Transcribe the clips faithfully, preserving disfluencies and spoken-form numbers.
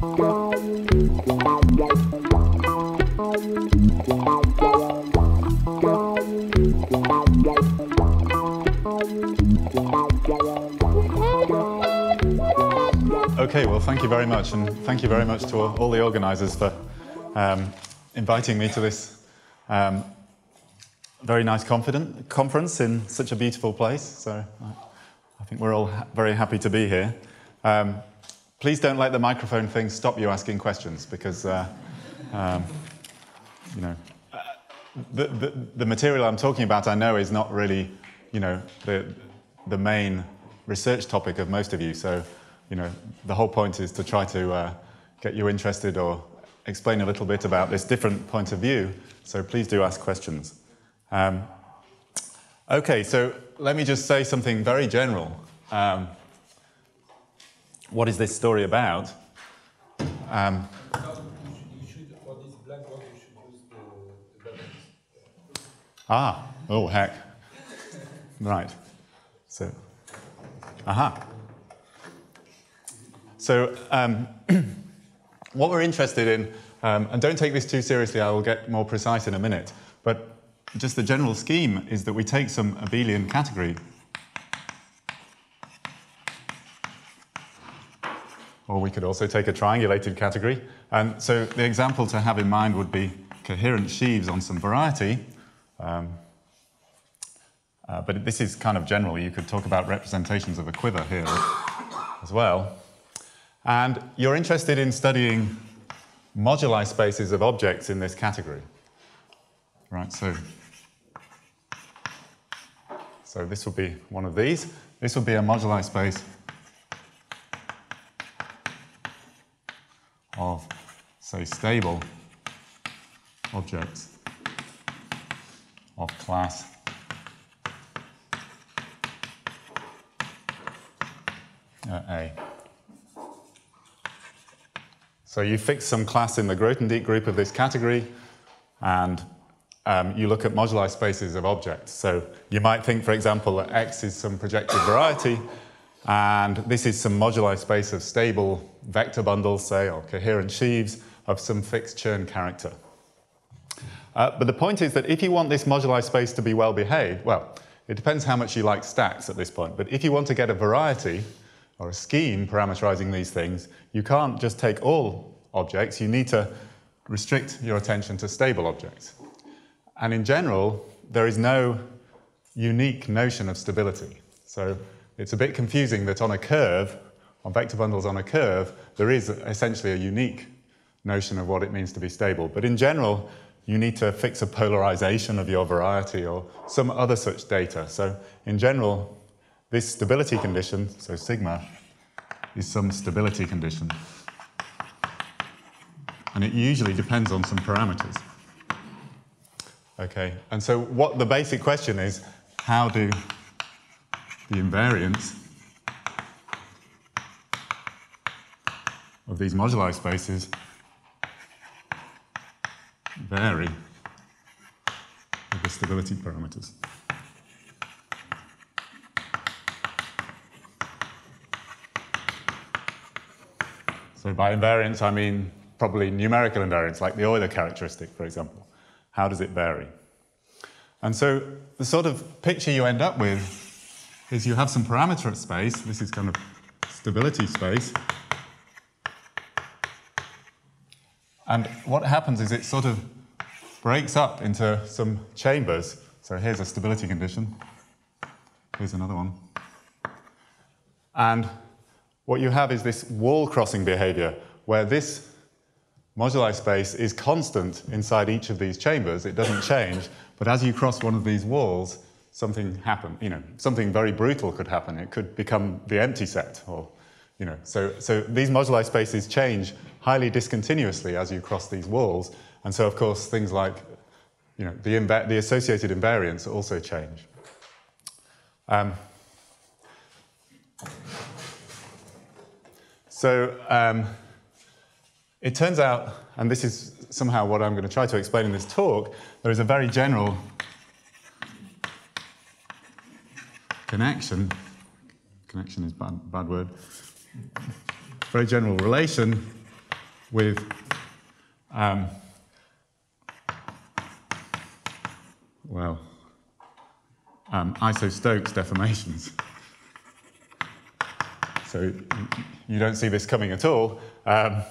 Okay, well, thank you very much, and thank you very much to all the organisers for um, inviting me to this um, very nice confident conference in such a beautiful place. So I think we're all ha very happy to be here. Um, please don't let the microphone thing stop you asking questions, because uh, um, you know the, the the material I'm talking about, I know, is not really you know the the main research topic of most of you. So. You know, the whole point is to try to uh, get you interested or explain a little bit about this different point of view. So please do ask questions. Um, okay, so let me just say something very general. Um, what is this story about? Um, you should, for this blackboard, you should use the, the balance. Ah, oh heck. Right. So, aha. So um, what we're interested in, um, and don't take this too seriously, I will get more precise in a minute, but just the general scheme is that we take some abelian category, or we could also take a triangulated category. And so the example to have in mind would be coherent sheaves on some variety. Um, uh, but this is kind of general. You could talk about representations of a quiver here as well. And you're interested in studying moduli spaces of objects in this category. Right, so, so this would be one of these. This would be a moduli space of, say, stable objects of class uh, A. So you fix some class in the Grothendieck group of this category, and um, you look at moduli spaces of objects. So you might think, for example, that X is some projective variety, and this is some moduli space of stable vector bundles, say, or coherent sheaves of some fixed churn character. Uh, but the point is that if you want this moduli space to be well behaved, well, it depends how much you like stacks at this point, but if you want to get a variety, or a scheme parameterizing these things, you can't just take all objects. You need to restrict your attention to stable objects. And in general, there is no unique notion of stability. So it's a bit confusing that on a curve, on vector bundles on a curve, there is essentially a unique notion of what it means to be stable. But in general, you need to fix a polarization of your variety or some other such data. So in general, this stability condition, so sigma, is some stability condition. And it usually depends on some parameters. Okay, and so what the basic question is, how do the invariants of these moduli spaces vary with the stability parameters? So by invariance, I mean probably numerical invariance, like the Euler characteristic, for example. How does it vary? And so the sort of picture you end up with is you have some parameter space. This is kind of stability space. And what happens is it sort of breaks up into some chambers. So here's a stability condition. Here's another one. And what you have is this wall-crossing behavior, where this moduli space is constant inside each of these chambers. It doesn't change, but as you cross one of these walls, something happen. You know, something very brutal could happen. It could become the empty set, or you know. So, so these moduli spaces change highly discontinuously as you cross these walls, and so of course things like, you know, the inv the associated invariants also change. Um, So um, it turns out, and this is somehow what I'm going to try to explain in this talk, there is a very general connection. Connection is a bad, bad word. Very general relation with um, well um, iso-Stokes deformations. So you don't see this coming at all. Um,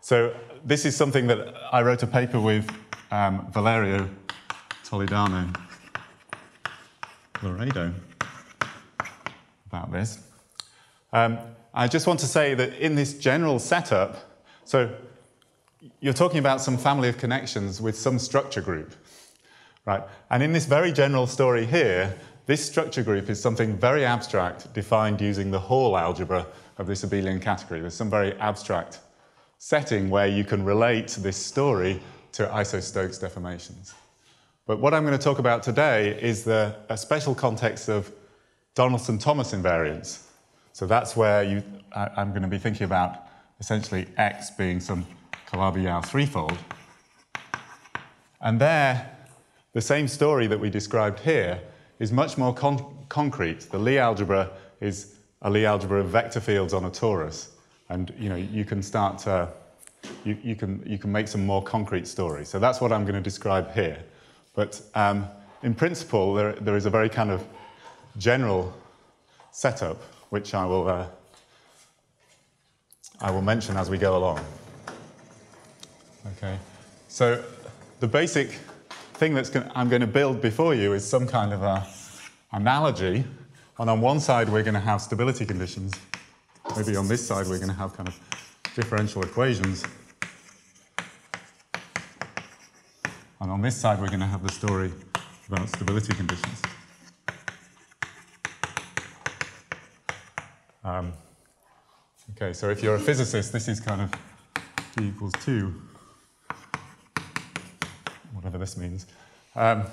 so this is something that I wrote a paper with um, Valerio Toledano Laredo about this. Um, I just want to say that in this general setup, so you're talking about some family of connections with some structure group, right? And in this very general story here, this structure group is something very abstract defined using the Hall algebra of this abelian category. There's some very abstract setting where you can relate this story to iso-Stokes deformations. But what I'm going to talk about today is the, a special context of Donaldson-Thomas invariance. So that's where you, I, I'm going to be thinking about essentially X being some Calabi-Yau threefold. And there, the same story that we described here is much more con concrete. The Lie algebra is a Lie algebra of vector fields on a torus, and you know you can start to, you, you can you can make some more concrete stories. So that's what I'm going to describe here. But um, in principle, there there is a very kind of general setup which I will uh, I will mention as we go along. Okay, so the basic thing that's going to, I'm going to build before you is some kind of a analogy, and on one side we're going to have stability conditions. Maybe on this side we're going to have kind of differential equations, and on this side we're going to have the story about stability conditions. Um, okay, so if you're a physicist, this is kind of d equals two, whatever this means. Um,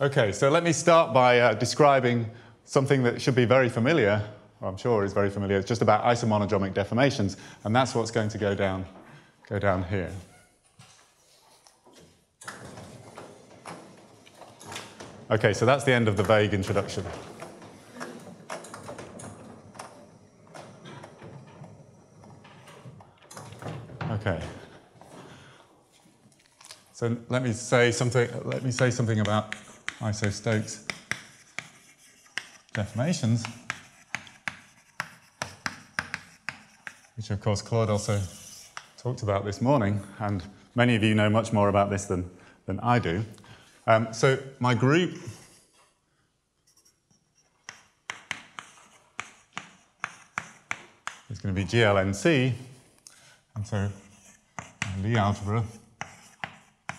okay, so let me start by uh, describing something that should be very familiar, or I'm sure is very familiar. It's just about isomonogeomic deformations, and that's what's going to go down, go down here. Okay, so that's the end of the vague introduction. Okay. So let me say something. Let me say something about iso-Stokes deformations, which of course Claude also talked about this morning, and many of you know much more about this than than I do. Um, so my group is going to be G L N C, and so Lie algebra, of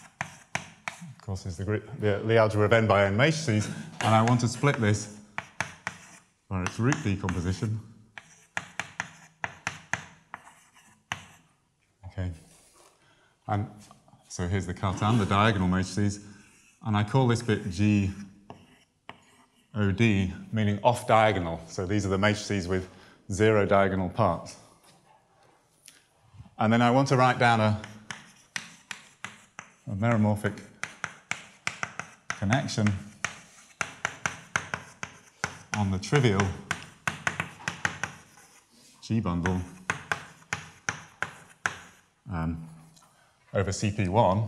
course, is the, group, the, the algebra of n by n matrices, and I want to split this by its root decomposition. Okay, and so here's the Cartan, the diagonal matrices, and I call this bit G O D, meaning off diagonal. So these are the matrices with zero diagonal parts. And then I want to write down a, a meromorphic connection on the trivial G bundle um, over C P one.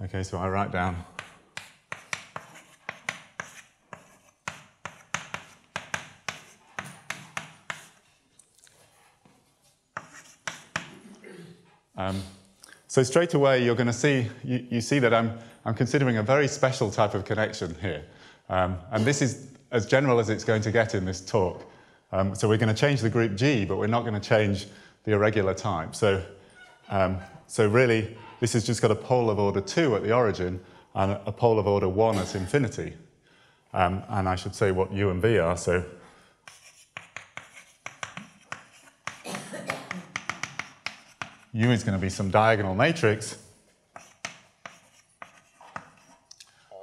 Okay, so I write down um, so straight away, you're going to see, you, you see that I'm, I'm considering a very special type of connection here. Um, and this is as general as it's going to get in this talk. Um, so we're going to change the group G, but we're not going to change the irregular type. So, um, so really, this has just got a pole of order two at the origin and a pole of order one at infinity. Um, and I should say what U and V are. So U is going to be some diagonal matrix,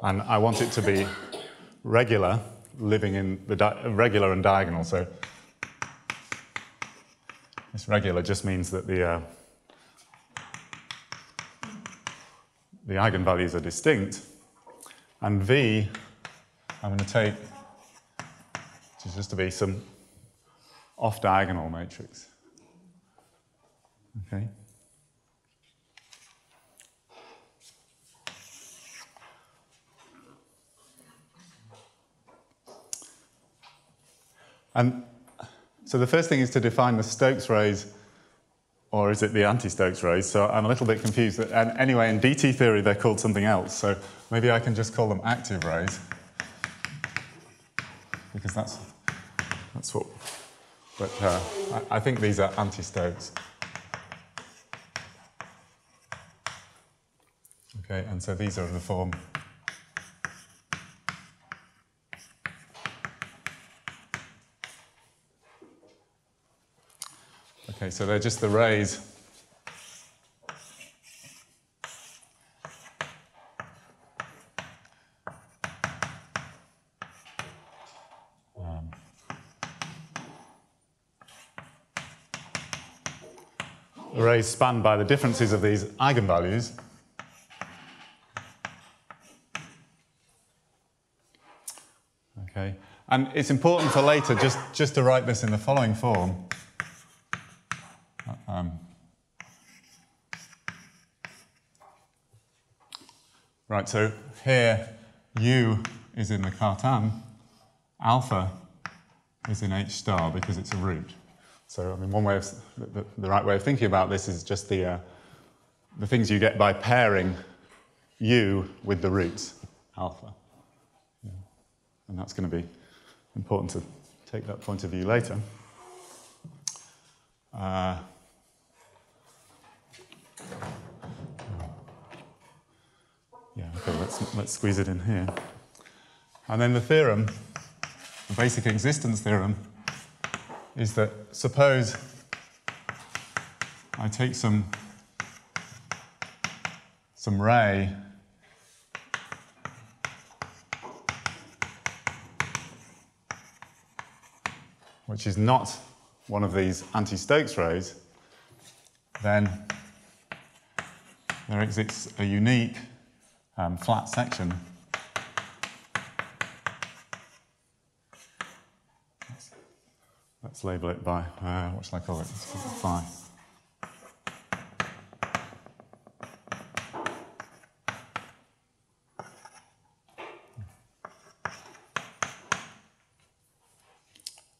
and I want it to be regular, living in the di regular and diagonal. So this regular just means that the uh, the eigenvalues are distinct, and V I'm going to take, which is just to be some off diagonal matrix. Okay. And so the first thing is to define the Stokes rays, or is it the anti-Stokes rays? So I'm a little bit confused. And anyway, in D T theory, they're called something else. So maybe I can just call them active rays, because that's that's what. But uh, I, I think these are anti-Stokes. Okay, and so these are the form. Okay, so they're just the rays um, the rays spanned by the differences of these eigenvalues, okay, and it's important for later just, just to write this in the following form. Um, right, so here U is in the Cartan, alpha is in H star because it's a root. So I mean, one way of the, the right way of thinking about this is just the uh, the things you get by pairing U with the roots alpha, yeah. And that's going to be important to take that point of view later. Uh, yeah, okay, let's, let's squeeze it in here. And then the theorem, the basic existence theorem, is that suppose I take some, some ray which is not one of these anti-Stokes rays, then there exists a unique um, flat section. Let's, let's label it by, uh, what shall I call it? Let's call it phi.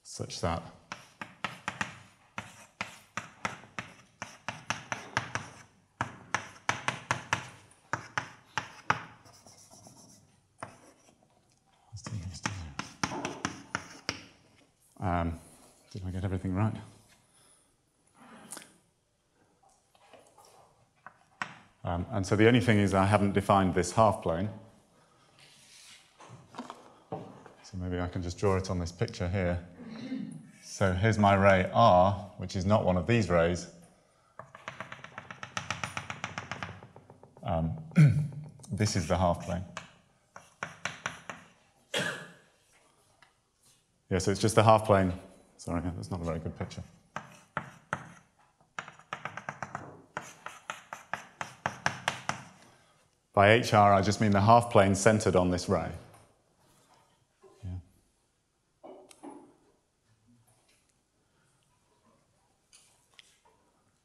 Such that Um, did I get everything right? Um, and so the only thing is I haven't defined this half plane. So maybe I can just draw it on this picture here. So here's my ray R, which is not one of these rays. Um, this is the half plane. Yeah, so it's just the half plane. Sorry, that's not a very good picture. By H R, I just mean the half plane centered on this ray. Yeah.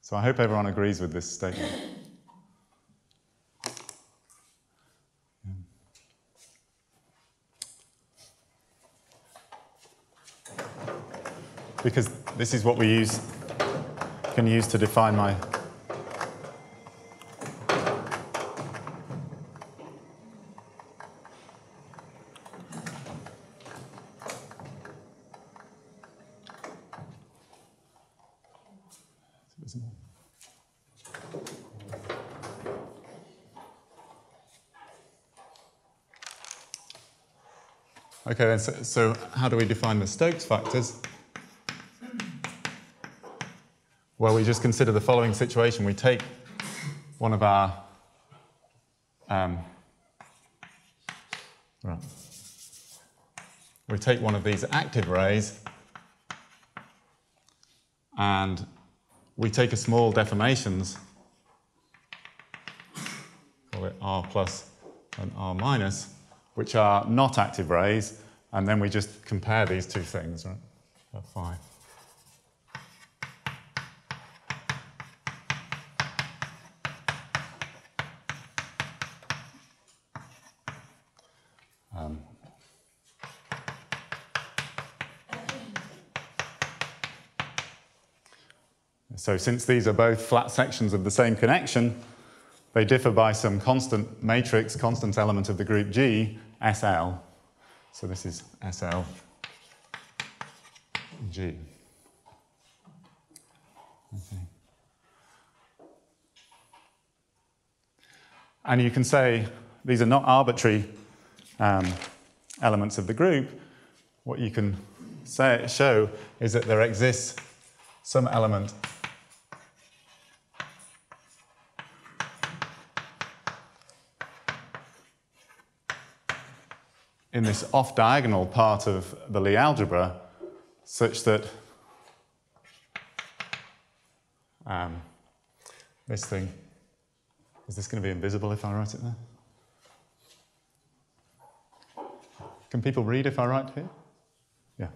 So I hope everyone agrees with this statement. Because this is what we use, can use to define my okay. Then so, so how do we define the Stokes factors? Well, we just consider the following situation. We take one of our um, right. we take one of these active rays, and we take a small deformations, call it R plus and R minus, which are not active rays, and then we just compare these two things, right? That's fine. So since these are both flat sections of the same connection, they differ by some constant matrix, constant element of the group G, S L. So this is S L G. Okay. And you can say these are not arbitrary um, elements of the group. What you can say, show is that there exists some element in this off-diagonal part of the Lie algebra such that um, this thing, is this going to be invisible if I write it there? Can people read if I write here? Yeah.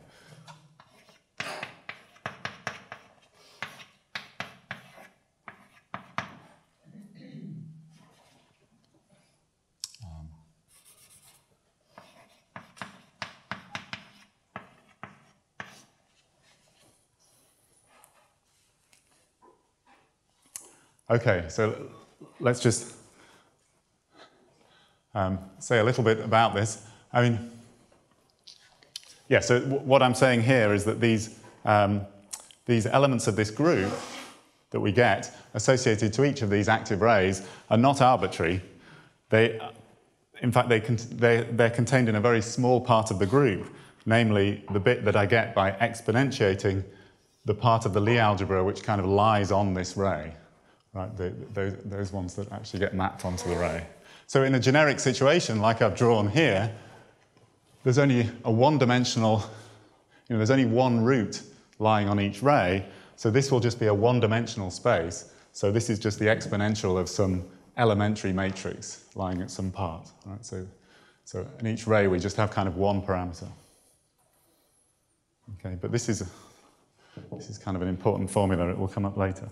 Okay, so let's just um, say a little bit about this. I mean, yeah, so w what I'm saying here is that these, um, these elements of this group that we get associated to each of these active rays are not arbitrary. They, in fact, they con they, they're contained in a very small part of the group, namely the bit that I get by exponentiating the part of the Lie algebra which kind of lies on this ray. Right, the, those, those ones that actually get mapped onto the ray. So in a generic situation like I've drawn here, there's only a one-dimensional, you know, there's only one root lying on each ray, so this will just be a one-dimensional space. So this is just the exponential of some elementary matrix lying at some part. Right? So, so in each ray we just have kind of one parameter. Okay, but this is, this is kind of an important formula. It will come up later.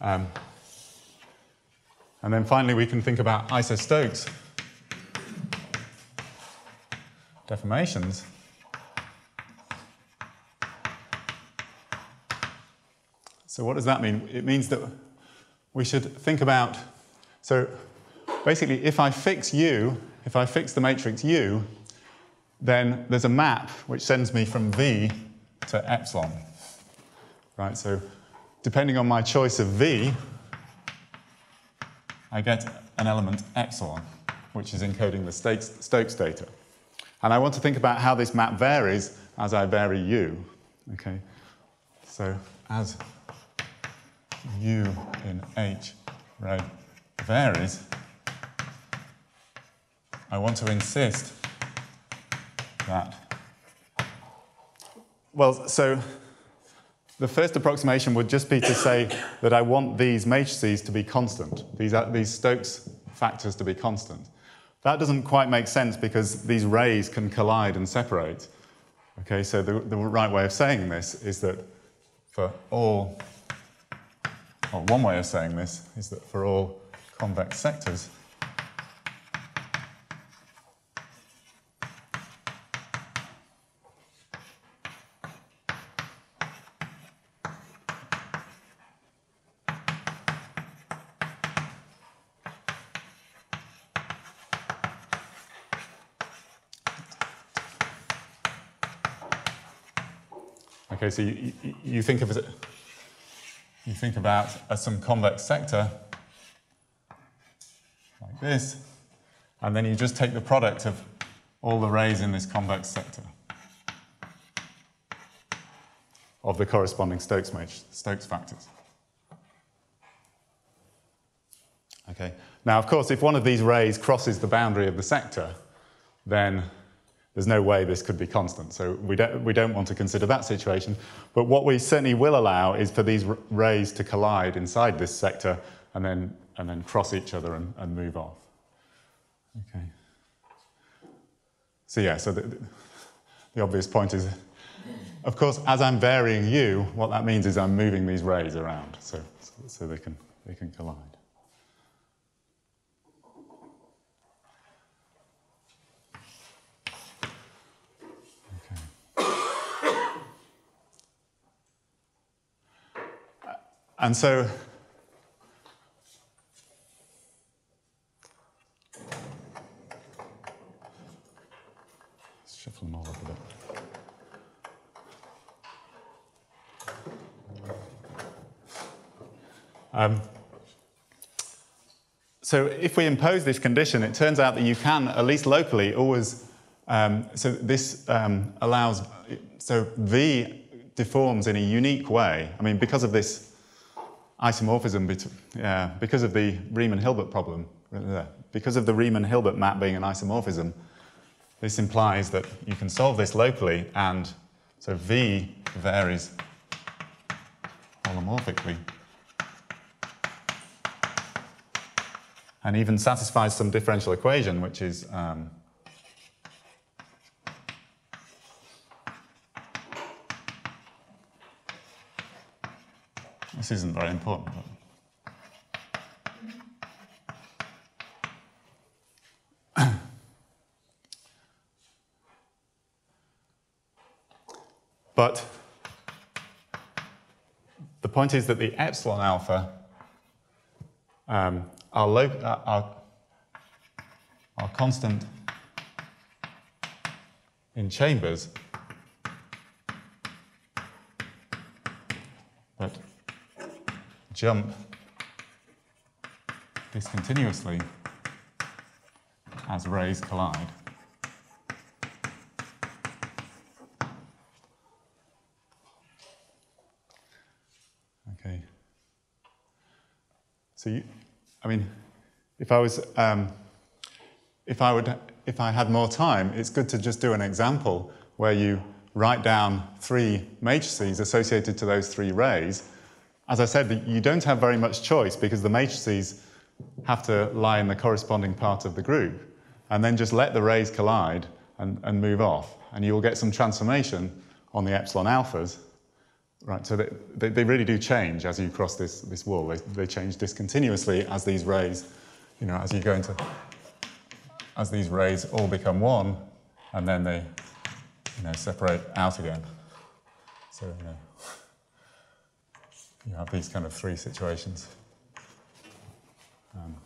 Um, and then finally we can think about iso-Stokes deformations, so what does that mean? It means that we should think about, so basically if I fix U, if I fix the matrix U, then there's a map which sends me from V to epsilon, right? So depending on my choice of V, I get an element epsilon, which is encoding the Stokes data. And I want to think about how this map varies as I vary U. Okay, so as U in H red varies, I want to insist that, well, so the first approximation would just be to say that I want these matrices to be constant, these, these Stokes factors to be constant. That doesn't quite make sense because these rays can collide and separate. Okay, so the, the right way of saying this is that for all, or one way of saying this is that for all convex sectors, okay, so you, you, you think of it, you think about as some convex sector like this, and then you just take the product of all the rays in this convex sector of the corresponding Stokes matrix, Stokes factors. Okay. Now, of course, if one of these rays crosses the boundary of the sector, then there's no way this could be constant, so we don't, we don't want to consider that situation. But what we certainly will allow is for these rays to collide inside this sector and then, and then cross each other and, and move off. Okay. So yeah, so the, the obvious point is, of course, as I'm varying U, what that means is I'm moving these rays around, so, so they can, they can collide. And so let's shuffle them all up a bit. Um, so if we impose this condition, it turns out that you can, at least locally, always, um, so this um, allows, so V deforms in a unique way. I mean, because of this isomorphism, yeah, because of the Riemann-Hilbert problem, because of the Riemann-Hilbert map being an isomorphism, this implies that you can solve this locally, and so V varies holomorphically, and even satisfies some differential equation, which is um, this isn't very important. But but the point is that the epsilon alpha um, Our, lo- uh, our, our constant in chambers that jump discontinuously as rays collide. Okay. So you. I mean, if I was, um, if I would, if I had more time, it's good to just do an example where you write down three matrices associated to those three rays. As I said, you don't have very much choice because the matrices have to lie in the corresponding part of the group, and then just let the rays collide and, and move off, and you will get some transformation on the epsilon alphas. Right, so they, they really do change as you cross this, this wall. They, they change discontinuously as these rays, you know, as you go into, as these rays all become one, and then they, you know, separate out again. So, you know, you have these kind of three situations. Um,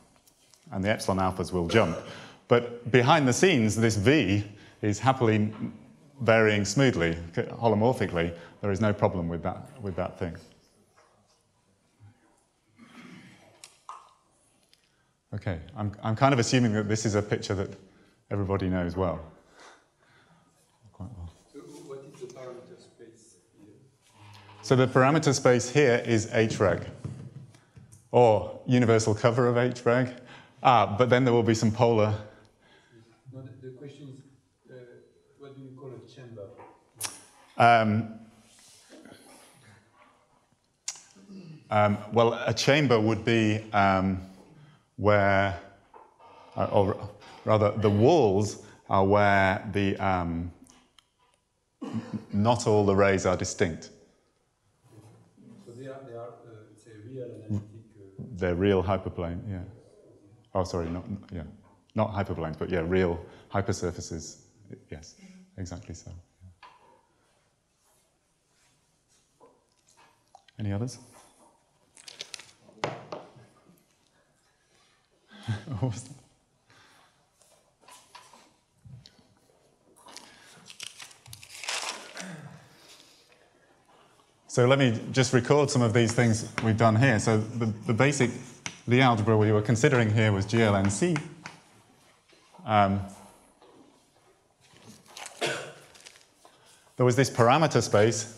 and the epsilon alphas will jump. But behind the scenes, this V is happily varying smoothly, holomorphically. There is no problem with that, with that thing. Okay, I'm, I'm kind of assuming that this is a picture that everybody knows well. Quite well. So what is the parameter space here? So the parameter space here is H reg, or universal cover of H reg. Ah, but then there will be some polar. No, the question is, what do you call a chamber? Um, um, well, a chamber would be um, where, uh, or rather, the walls are where the um, not all the rays are distinct. So they are, they are uh, say, real analytic. Uh, They're real hyperplane, yeah. Oh, sorry, not yeah, not hyperplanes, but yeah, real hypersurfaces. Yes, exactly so. Yeah. Any others? What was that? So let me just record some of these things we've done here. So the, the basic Lie algebra we were considering here was G L N C. Um, There was this parameter space,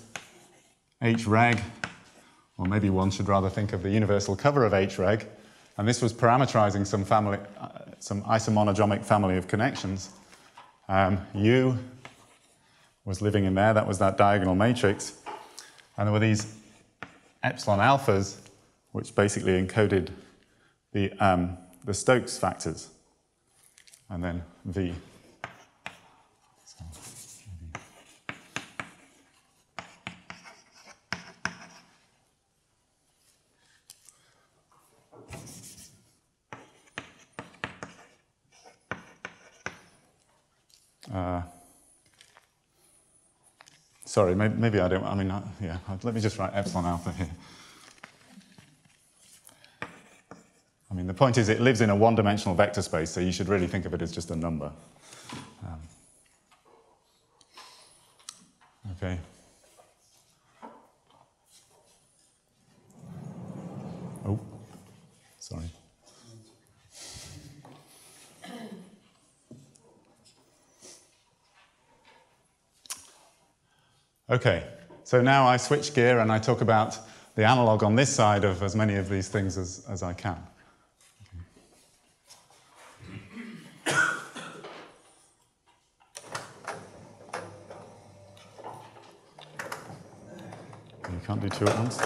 H reg, or maybe one should rather think of the universal cover of H reg, and this was parameterizing some family, uh, some isomonogenomic family of connections. Um, U was living in there, that was that diagonal matrix, and there were these epsilon alphas, which basically encoded the, um, the Stokes factors, and then V. Uh, sorry, maybe, maybe I don't, I mean, I, yeah, let me just write epsilon alpha here. the point is it lives in a one-dimensional vector space, so you should really think of it as just a number. Um, okay. Oh, sorry. Okay, so now I switch gear and I talk about the analog on this side of as many of these things as, as I can. Okay. You can't do two at once.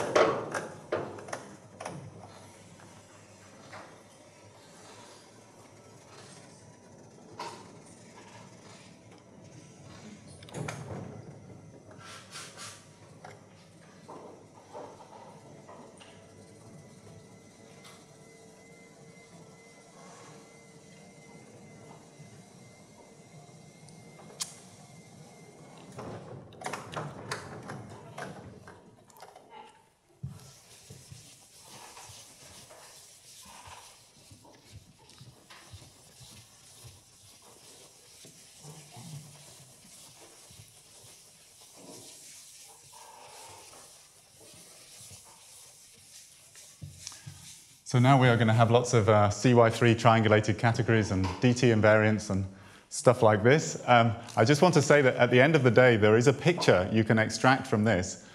So now we are going to have lots of uh, C Y three triangulated categories and D T invariants and stuff like this. Um, I just want to say that at the end of the day, there is a picture you can extract from this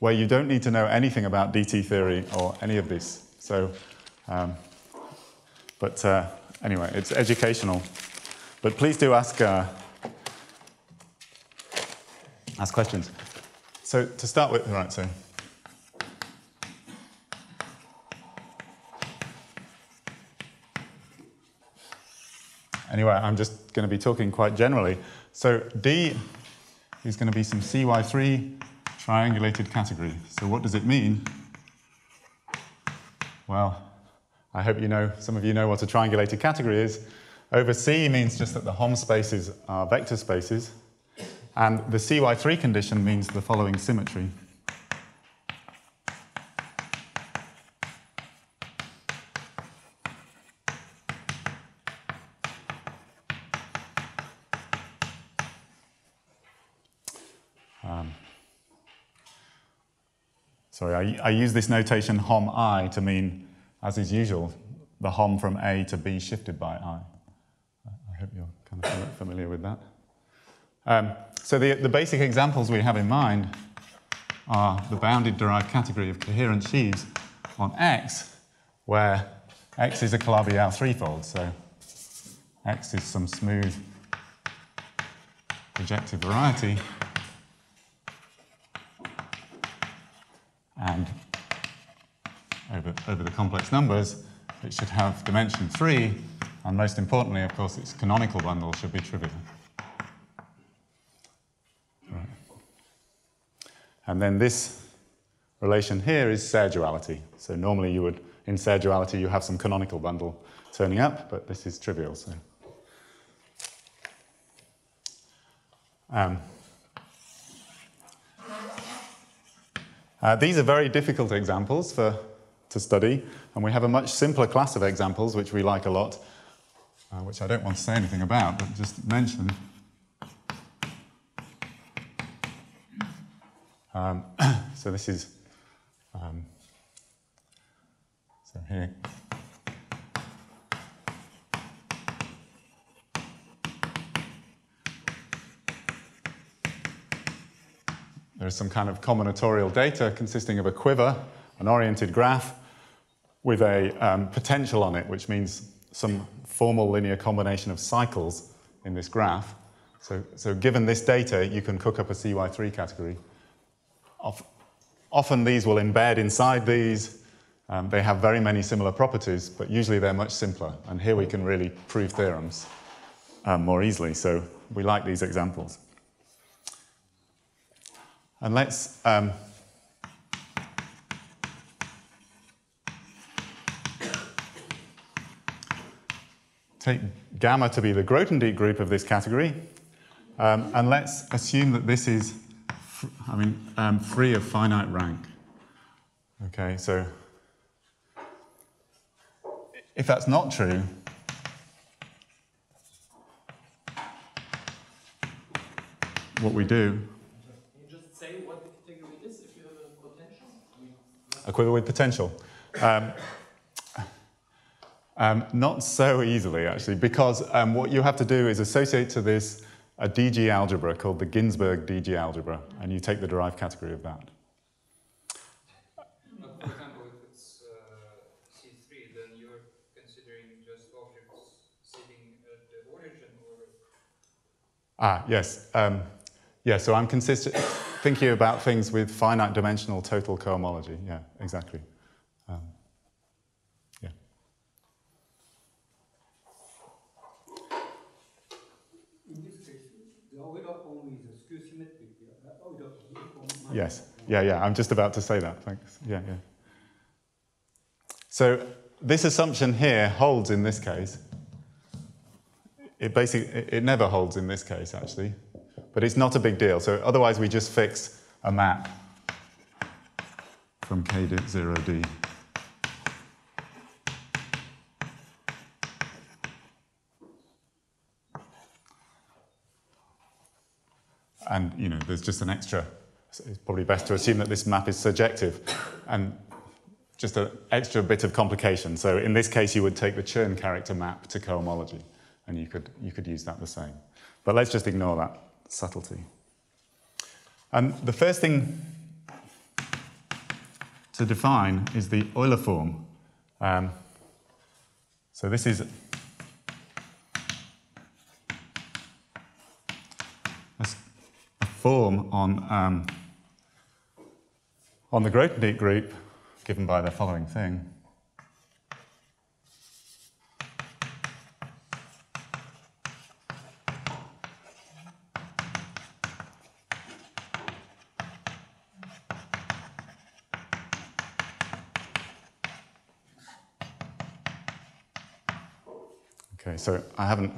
where you don't need to know anything about D T theory or any of this. So, um, but uh, anyway, it's educational. But please do ask, uh, ask questions. So to start with, right, so. Anyway, I'm just going to be talking quite generally. So D is going to be some C Y three triangulated category. So what does it mean? Well, I hope you know, some of you know what a triangulated category is. Over C means just that the Hom spaces are vector spaces. And the C Y three condition means the following symmetry. Sorry, I, I use this notation Hom I to mean, as is usual, the Hom from A to B shifted by I. I hope you're kind of familiar with that. Um, so the, the basic examples we have in mind are the bounded derived category of coherent sheaves on X, where X is a Calabi-Yau threefold, so X is some smooth projective variety. And over, over the complex numbers, it should have dimension three, and most importantly, of course, its canonical bundle should be trivial. Right. And then this relation here is Serre duality. So normally you would, in Serre duality, you have some canonical bundle turning up, but this is trivial, so. Um, Uh, these are very difficult examples for, to study, and we have a much simpler class of examples which we like a lot, uh, which I don't want to say anything about, but just mention. Um, so this is, um, so here. There's some kind of combinatorial data consisting of a quiver, an oriented graph, with a um, potential on it, which means some formal linear combination of cycles in this graph. So, so given this data, you can cook up a C Y three category. Often these will embed inside these. Um, they have very many similar properties, but usually they're much simpler. And here we can really prove theorems um, more easily. So we like these examples. And let's um, take gamma to be the Grothendieck group of this category, um, and let's assume that this is, fr I mean, um, free of finite rank. Okay, so If that's not true, what we do... Can you just say what the category is if you have a potential? Equivalent with potential. Um, um, not so easily, actually, because um, what you have to do is associate to this a D G algebra called the Ginzburg D G algebra, and you take the derived category of that. Ah, yes. Um, yeah, so I'm consistent thinking about things with finite dimensional total cohomology. Yeah, exactly. Um, yeah. In this case, the order only is skew symmetric. Yes, yeah, yeah. I'm just about to say that. Thanks. Yeah, yeah. So this assumption here holds in this case. It basically, it never holds in this case, actually, but it's not a big deal. So otherwise, we just fix a map from K to zero D. And, you know, there's just an extra, it's probably best to assume that this map is surjective, and just an extra bit of complication. So in this case, you would take the Chern character map to cohomology. And you could, you could use that the same. But let's just ignore that subtlety. And the first thing to define is the Euler form. Um, so this is a, a form on, um, on the Grothendieck group given by the following thing. So I haven't,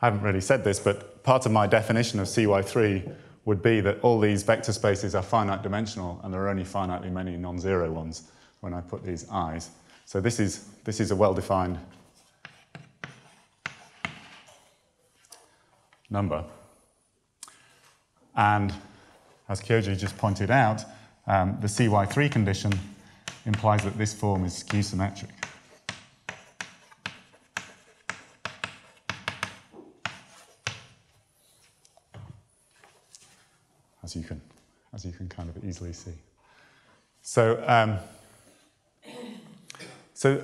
haven't really said this, but part of my definition of C Y three would be that all these vector spaces are finite dimensional, and there are only finitely many non-zero ones when I put these i's. So this is, this is a well-defined number. And as Kyoji just pointed out, um, the C Y three condition implies that this form is skew symmetric. As you can, as you can kind of easily see. So, um, so,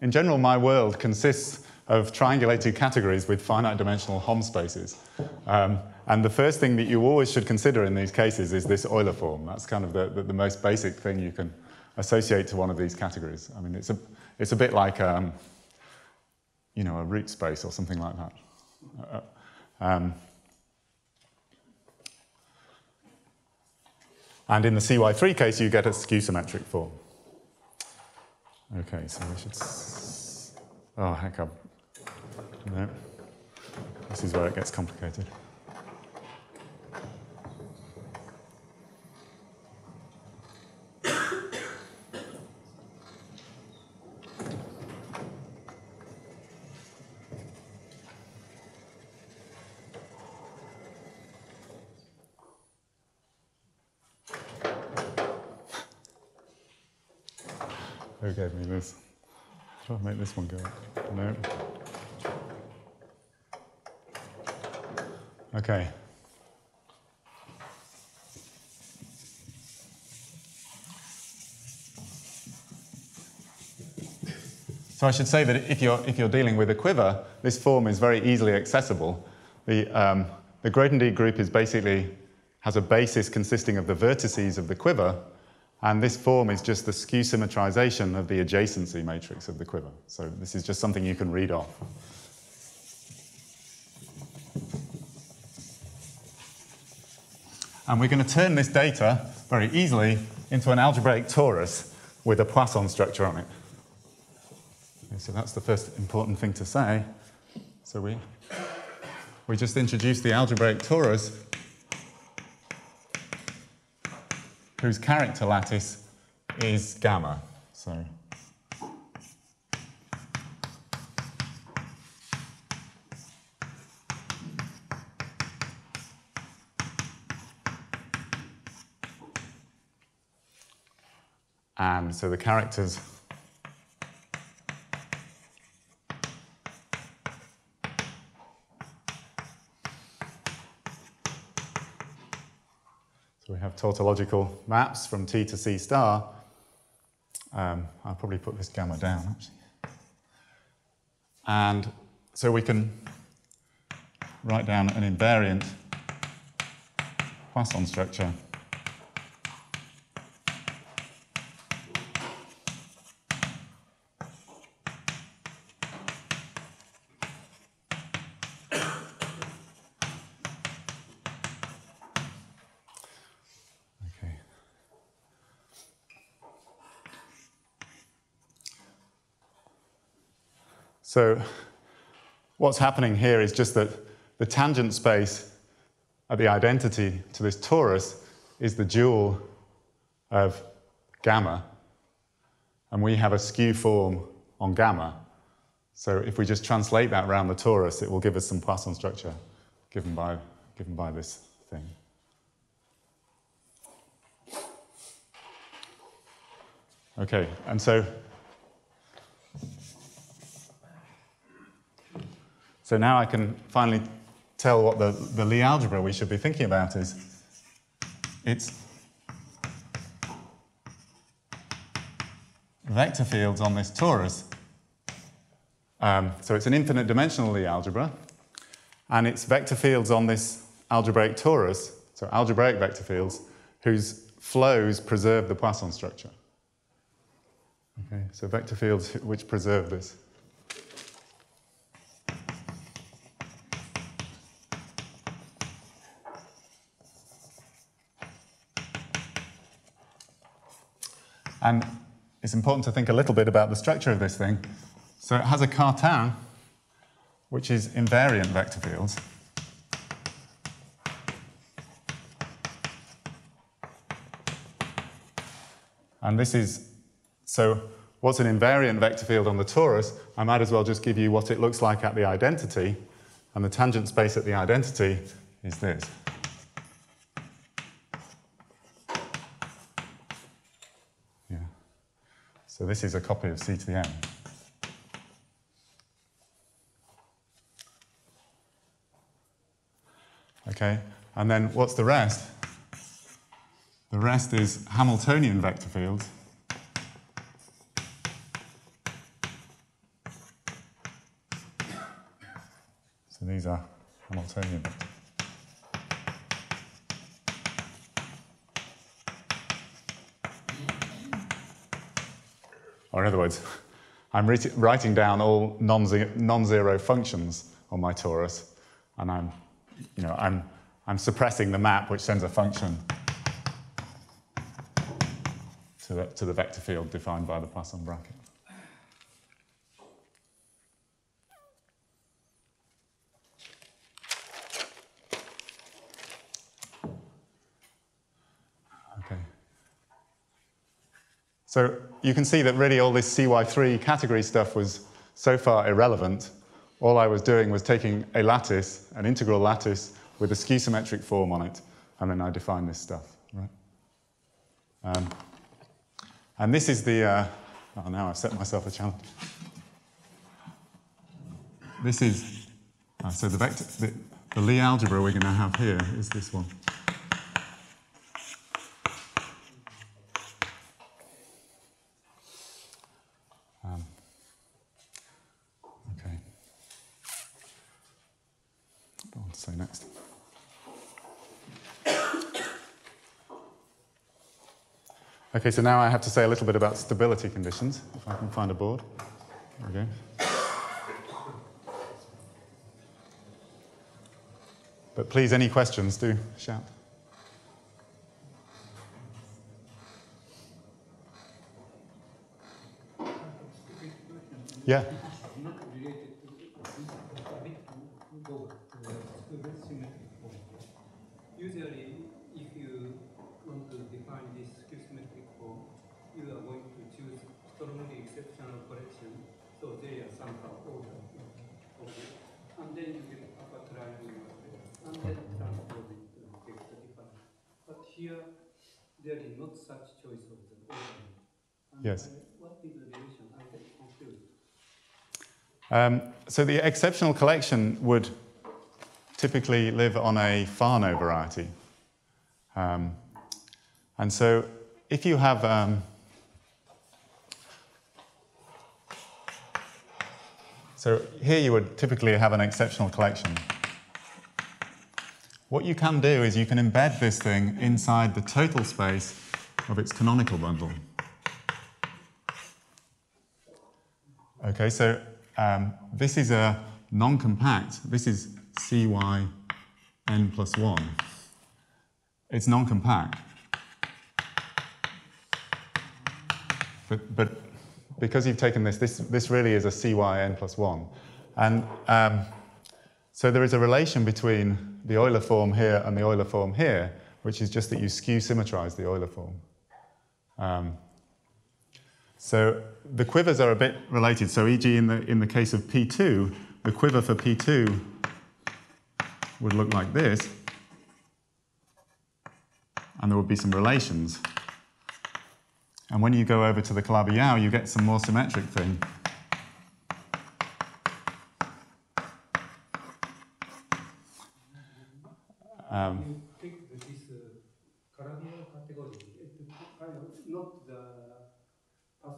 in general, my world consists of triangulated categories with finite-dimensional Hom spaces. Um, and the first thing that you always should consider in these cases is this Euler form. That's kind of the, the, the most basic thing you can associate to one of these categories. I mean, it's a, it's a bit like, um, you know, a root space or something like that. Uh, um, And in the C Y three case, you get a skew symmetric form. Okay, so we should. S oh, heck up. No. This is where it gets complicated. Who gave me this? Try to make this one go up. No. Okay. So I should say that if you're if you're dealing with a quiver, this form is very easily accessible. The um, the Grothendieck group is basically has a basis consisting of the vertices of the quiver. And this form is just the skew symmetrization of the adjacency matrix of the quiver. So this is just something you can read off. And we're going to turn this data very easily into an algebraic torus with a Poisson structure on it. Okay, so that's the first important thing to say. So we, we just introduced the algebraic torus whose character lattice is gamma. So and so the characters tautological maps from T to C star. Um, I'll probably put this gamma down, actually. And so we can write down an invariant Poisson structure . So what's happening here is just that the tangent space at the identity to this torus is the dual of gamma, and we have a skew form on gamma. So if we just translate that around the torus, it will give us some Poisson structure given by, given by this thing. Okay, and so So now I can finally tell what the, the Lie algebra we should be thinking about is. It's vector fields on this torus. Um, so it's an infinite dimensional Lie algebra, and it's vector fields on this algebraic torus, so algebraic vector fields, whose flows preserve the Poisson structure. Okay, so vector fields which preserve this. And it's important to think a little bit about the structure of this thing. So it has a Cartan, which is invariant vector fields. And this is, so what's an invariant vector field on the torus? I might as well just give you what it looks like at the identity. And the tangent space at the identity is this. So this is a copy of C to the M. Okay, and then what's the rest? The rest is Hamiltonian vector fields. So these are Hamiltonian vector fields. Or in other words, I'm writing down all non-zero functions on my torus, and I'm, you know, I'm, I'm suppressing the map which sends a function to the, to the vector field defined by the Poisson bracket. So you can see that really all this C Y three category stuff was so far irrelevant. All I was doing was taking a lattice, an integral lattice, with a skew symmetric form on it, and then I define this stuff. Right? Um, and this is the... Uh, oh, now I've set myself a challenge. This is... Uh, so the, vector, the, the Lie algebra we're going to have here is this one. Okay, so now I have to say a little bit about stability conditions, if I can find a board. There we go. But please, any questions, do shout. Yeah? Usually, if you want to define this skew symmetric form, you not such choice of the organ. And yes. I, what is the relation? I get confused. Um, so the exceptional collection would typically live on a Farno variety. Um, and so if you have... Um, so here you would typically have an exceptional collection. What you can do is you can embed this thing inside the total space of its canonical bundle. Okay, so um, this is a non-compact. This is C Y n plus one. It's non-compact. But, but because you've taken this, this, this really is a C Y n plus one. And um, so there is a relation between the Euler form here and the Euler form here, which is just that you skew symmetrize the Euler form. Um, so the quivers are a bit related. So for example, in the, in the case of P two, the quiver for P two would look like this, and there would be some relations. And when you go over to the Calabi-Yau, you get some more symmetric thing. Um, you take this uh, Calabi-Yau category, it's not the partial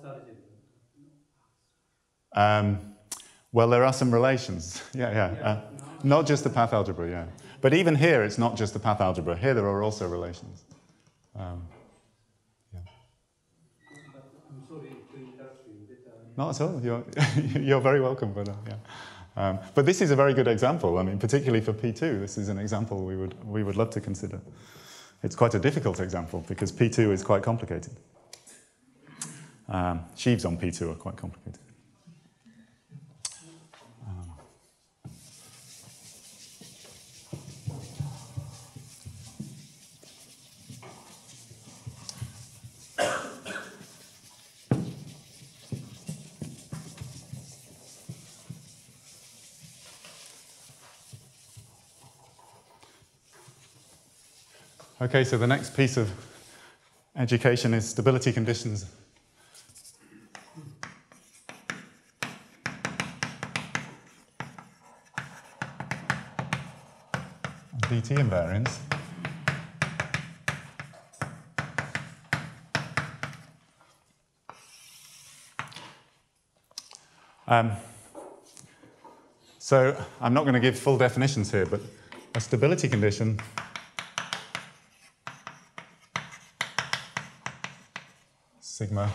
algebra. Um, well, there are some relations. Yeah, yeah. yeah. Uh, Not just the path algebra, yeah. But even here, it's not just the path algebra. Here, there are also relations. Um, yeah. I'm sorry to interrupt you. But, um, not at all. You're, you're very welcome, but uh, yeah. Um, but this is a very good example. I mean, particularly for P two, this is an example we would we would love to consider. It's quite a difficult example because P two is quite complicated. Um, sheaves on P two are quite complicated. Okay, so the next piece of education is stability conditions. D T invariants. Um, so I'm not going to give full definitions here, but a stability condition sigma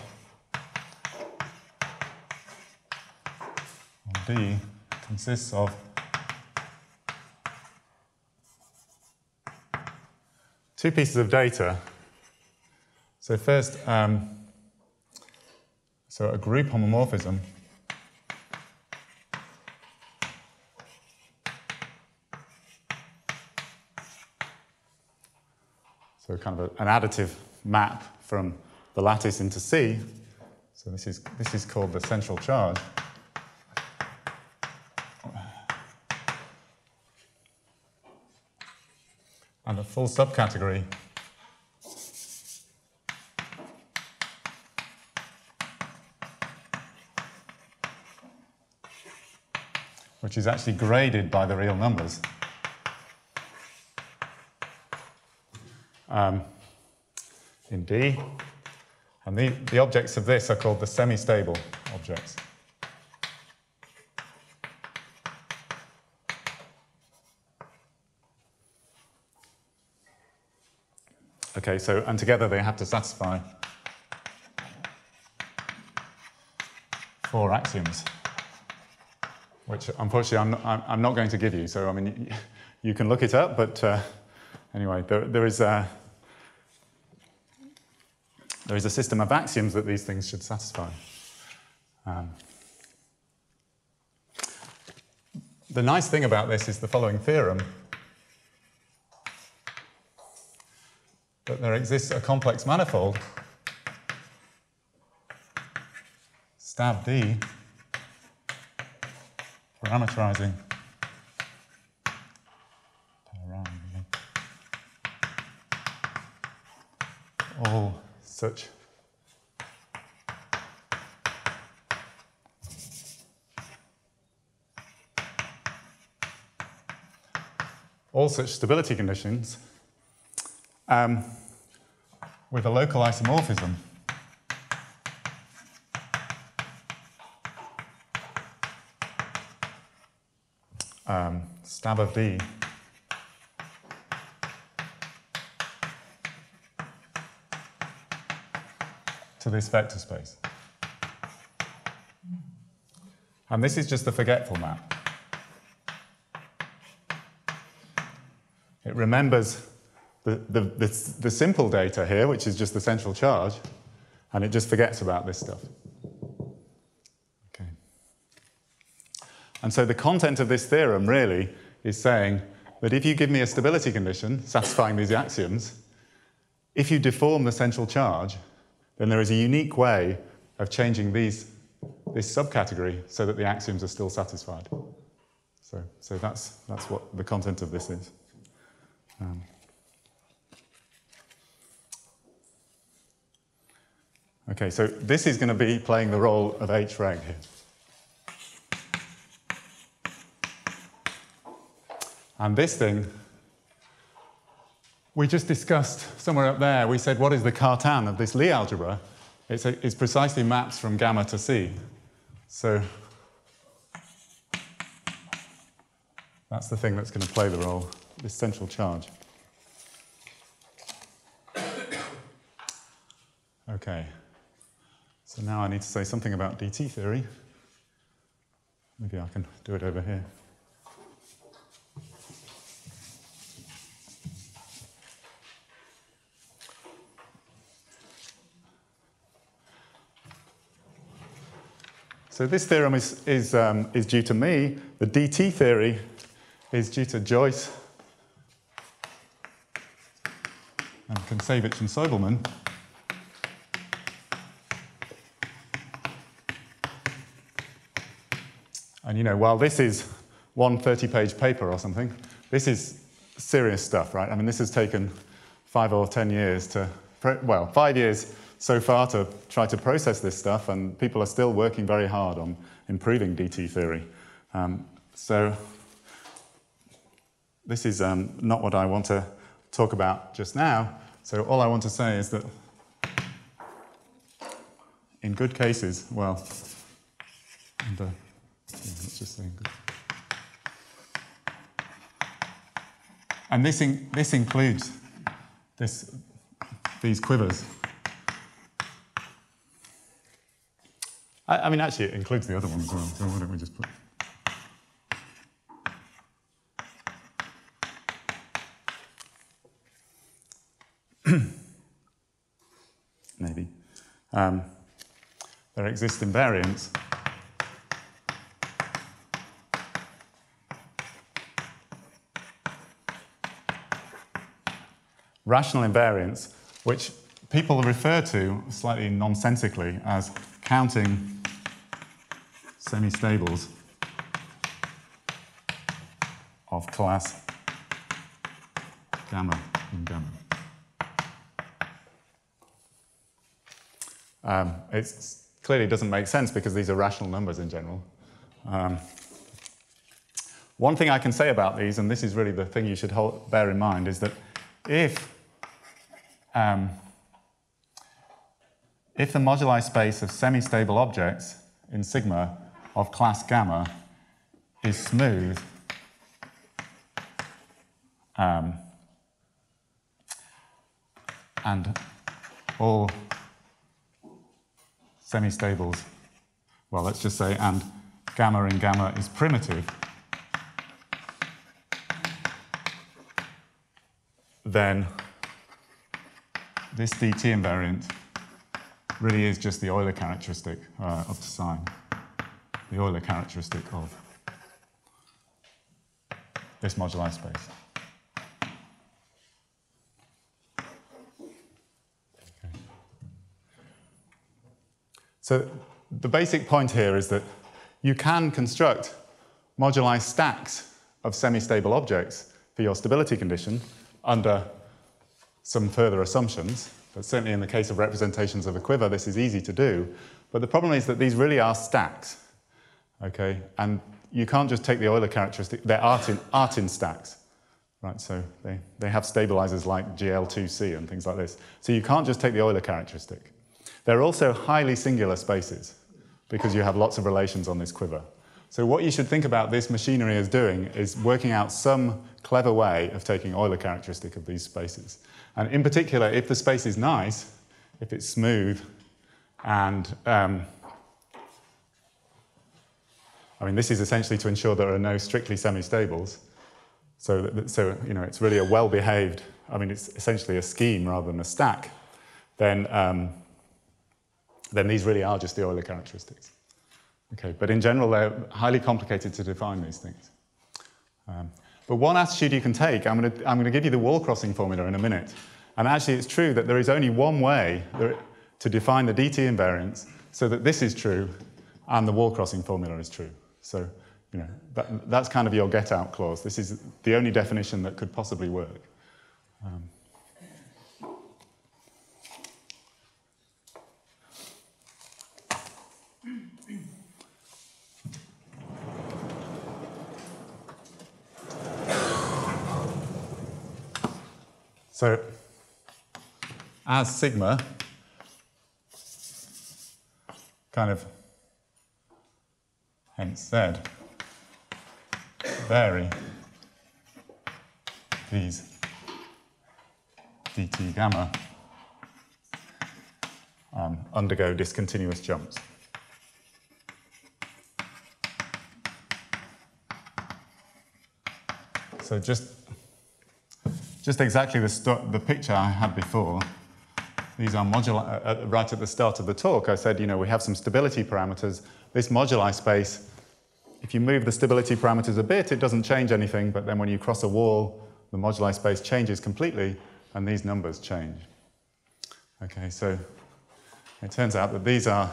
D consists of two pieces of data. So first, um, so a group homomorphism so kind of a, an additive map from the lattice into C, so this is, this is called the central charge. And a full subcategory which is actually graded by the real numbers. Um, in D. And the, the objects of this are called the semi-stable objects. Okay, so, and together they have to satisfy four axioms, which unfortunately I'm not, I'm not going to give you. So, I mean, you can look it up, but uh, anyway, there, there is a... Uh, There is a system of axioms that these things should satisfy. Um, the nice thing about this is the following theorem, that there exists a complex manifold, stab D, parameterizing all such. All such stability conditions um, with a local isomorphism um, stab of D to this vector space. And this is just the forgetful map. It remembers the, the, the, the simple data here, which is just the central charge, and it just forgets about this stuff. Okay. And so the content of this theorem really is saying that if you give me a stability condition satisfying these axioms, if you deform the central charge, then there is a unique way of changing these, this subcategory so that the axioms are still satisfied. So, so that's, that's what the content of this is. Um, okay, so this is going to be playing the role of H reg here. And this thing, we just discussed somewhere up there, we said what is the Cartan of this Lie algebra? It's, a, it's precisely maps from gamma to C. So that's the thing that's going to play the role. This central charge. Okay, so now I need to say something about D T theory. Maybe I can do it over here. So this theorem is, is, um, is due to me. The D T theory is due to Joyce and Kontsevich and Soibelman. And you know, while this is one thirty-page paper or something, this is serious stuff, right? I mean, this has taken five or ten years to, pro well, five years so far to try to process this stuff, and people are still working very hard on improving D T theory. Um, so this is um, not what I want to talk about just now, so all I want to say is that in good cases, well, and, uh, yeah, let's just say good. And this in, this includes this these quivers. I, I mean, actually, it includes the other one as well. So why don't we just put? Maybe. Um, there exist invariants rational invariants, which people refer to slightly nonsensically as counting semi-stables of class gamma and gamma. Um, it clearly doesn't make sense because these are rational numbers in general. Um, one thing I can say about these, and this is really the thing you should hold, bear in mind, is that if, um, if the moduli space of semi-stable objects in sigma of class gamma is smooth, um, and all semi-stables, well, let's just say, and gamma in gamma is primitive, then this D T invariant really is just the Euler characteristic uh, of the sign, the Euler characteristic of this moduli space. So the basic point here is that you can construct moduli stacks of semi-stable objects for your stability condition under some further assumptions But certainly in the case of representations of a quiver, this is easy to do. But the problem is that these really are stacks, okay? And you can't just take the Euler characteristic. They're art in, art in stacks, right? So they, they have stabilizers like G L two C and things like this. So you can't just take the Euler characteristic. They're also highly singular spaces because you have lots of relations on this quiver. So what you should think about this machinery as doing is working out some clever way of taking Euler characteristic of these spaces. And in particular, if the space is nice, if it's smooth, and um, I mean, this is essentially to ensure there are no strictly semi-stables. So, that, so you know, it's really a well-behaved, I mean, it's essentially a scheme rather than a stack. Then, um, then these really are just the Euler characteristics. Okay, but in general, they're highly complicated to define these things. Um, but one attitude you can take, I'm going to, I'm going to give you the wall-crossing formula in a minute. And actually, it's true that there is only one way to define the D T invariance so that this is true and the wall-crossing formula is true. So, you know, that, that's kind of your get-out clause. This is the only definition that could possibly work. Um, So, as sigma kind of, hence Z, vary these dt gamma um, undergo discontinuous jumps. So just Just exactly the, the picture I had before. These are moduli uh, right at the start of the talk. I said, you know, we have some stability parameters. This moduli space, if you move the stability parameters a bit, it doesn't change anything. But then when you cross a wall, the moduli space changes completely, and these numbers change. Okay, so it turns out that these are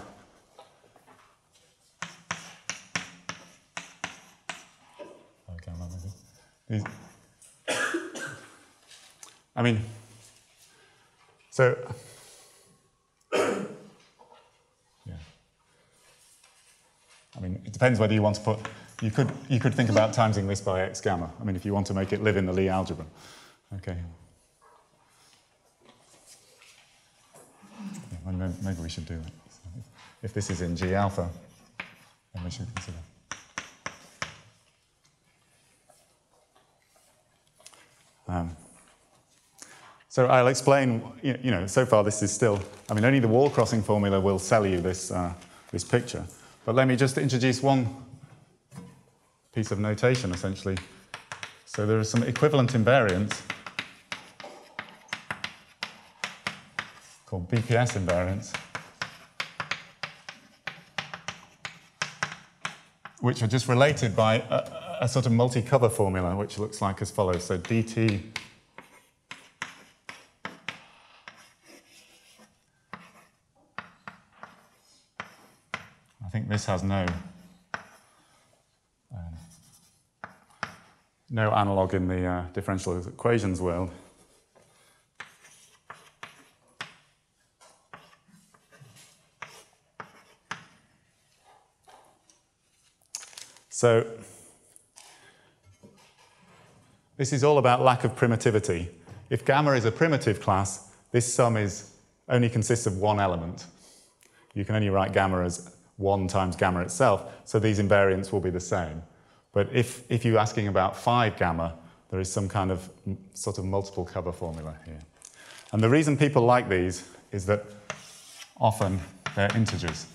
these. I mean, so, yeah. I mean, it depends whether you want to put, you could, you could think about timesing this by x gamma. I mean, if you want to make it live in the Lie algebra. Okay. Yeah, well, maybe we should do that. So if this is in G alpha, then we should consider. Um, So I'll explain, you know, so far this is still, I mean, only the wall crossing formula will sell you this, uh, this picture. But let me just introduce one piece of notation, essentially. So there is some equivalent invariance called B P S invariance, which are just related by a, a sort of multi-cover formula, which looks like as follows. So dt This has no uh, no analog in the uh, differential equations world. So this is all about lack of primitivity. If gamma is a primitive class, this sum is only consists of one element. You can only write gamma as one times gamma itself, so these invariants will be the same. But if, if you're asking about five gamma, there is some kind of sort of multiple cover formula here. And the reason people like these is that often they're integers.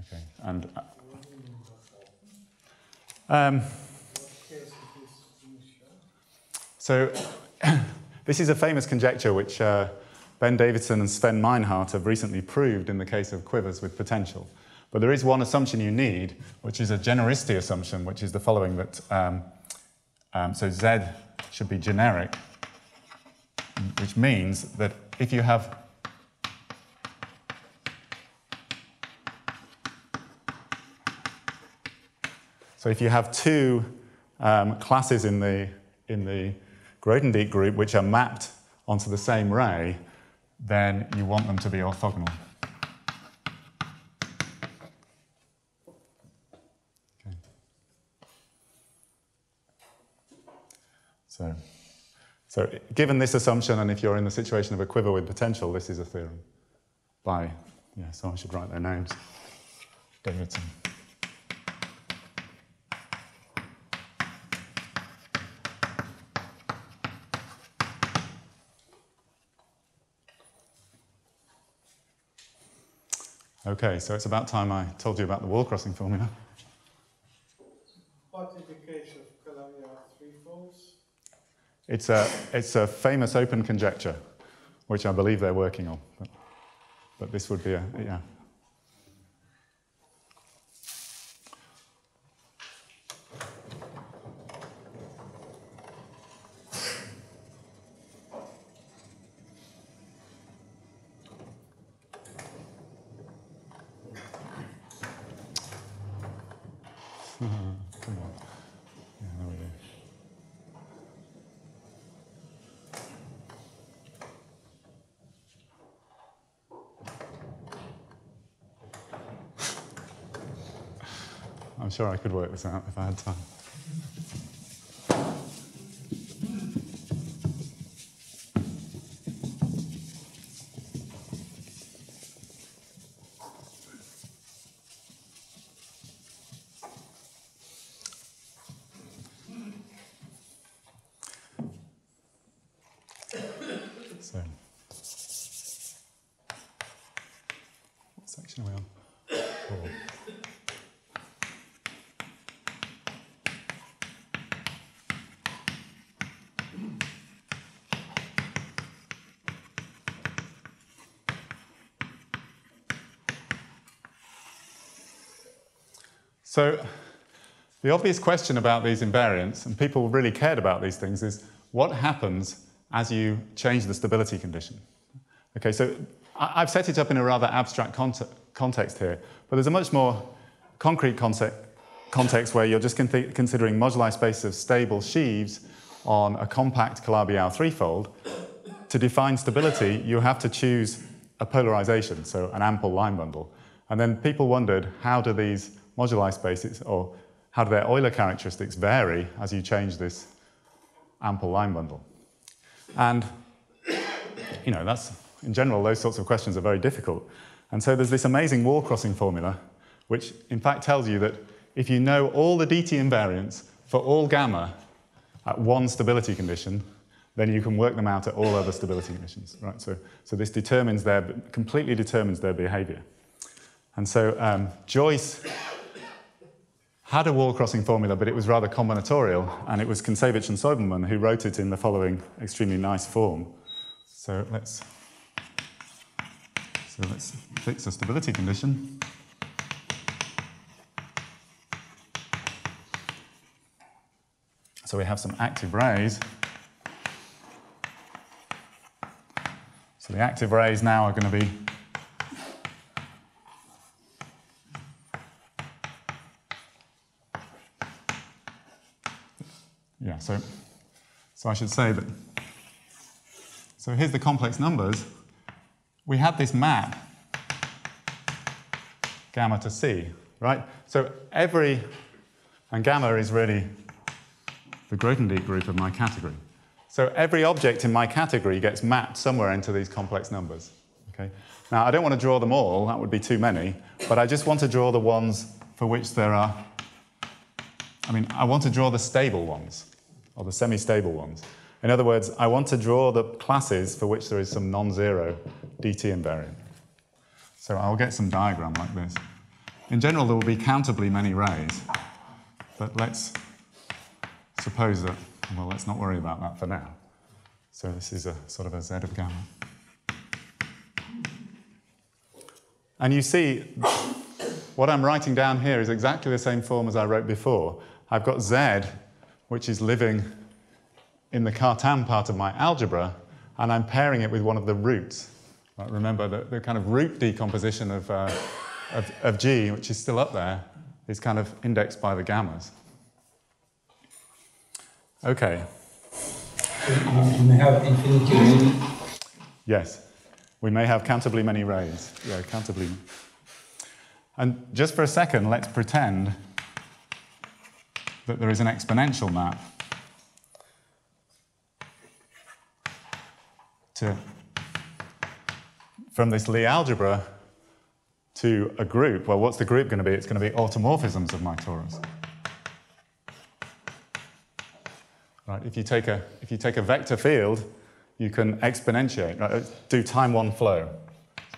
Okay, and um, so. This is a famous conjecture which uh, Ben Davidson and Sven Meinhardt have recently proved in the case of quivers with potential. But there is one assumption you need, which is a genericity assumption, which is the following, that um, um, so Z should be generic, which means that if you have so if you have two um, classes in the, in the Grothendieck group which are mapped onto the same ray, then you want them to be orthogonal. Okay. So, so given this assumption, and if you're in the situation of a quiver with potential, this is a theorem by, yeah, so I should write their names, Davidson. Okay, so it's about time I told you about the wall crossing formula. What is the case of Calabi-Yau threefolds? It's a it's a famous open conjecture, which I believe they're working on. But, but this would be a yeah. I'm sure I could work this out if I had time. So, what section are we on? Oh. So the obvious question about these invariants, and people really cared about these things, is what happens as you change the stability condition? Okay, so I've set it up in a rather abstract context here, but there's a much more concrete context where you're just considering moduli spaces of stable sheaves on a compact Calabi-Yau threefold. To define stability, you have to choose a polarization, so an ample line bundle. And then people wondered, how do these moduli spaces, or how do their Euler characteristics vary as you change this ample line bundle? And, you know, that's, in general, those sorts of questions are very difficult. And so there's this amazing wall crossing formula, which in fact tells you that if you know all the D T invariants for all gamma at one stability condition, then you can work them out at all other stability conditions, right? So, so this determines their, completely determines their behavior. And so um, Joyce had a wall-crossing formula, but it was rather combinatorial, and it was Kontsevich and Soibelman who wrote it in the following extremely nice form. So let's, so let's fix a stability condition. So we have some active rays. So the active rays now are going to be Yeah, so, so I should say that, so here's the complex numbers. We had this map, gamma to C, right? So every, and gamma is really the Grothendieck group of my category. So every object in my category gets mapped somewhere into these complex numbers, okay? Now, I don't want to draw them all, that would be too many, but I just want to draw the ones for which there are, I mean, I want to draw the stable ones, or the semi-stable ones. In other words, I want to draw the classes for which there is some non-zero D T invariant. So I'll get some diagram like this. In general, there will be countably many rays, but let's suppose that, well, let's not worry about that for now. So this is a sort of a Z of gamma. And you see, what I'm writing down here is exactly the same form as I wrote before. I've got Z, which is living in the Cartan part of my algebra, and I'm pairing it with one of the roots. Right, remember, the, the kind of root decomposition of, uh, of, of G, which is still up there, is kind of indexed by the gammas. Okay. We may have infinitely many. Yes, we may have countably many rays. Yeah, countably. And just for a second, let's pretend that there is an exponential map to, from this Lie algebra to a group. Well, what's the group going to be? It's going to be automorphisms of my torus. Right, if you take a, if you take a vector field, you can exponentiate. Right, let's do time one flow.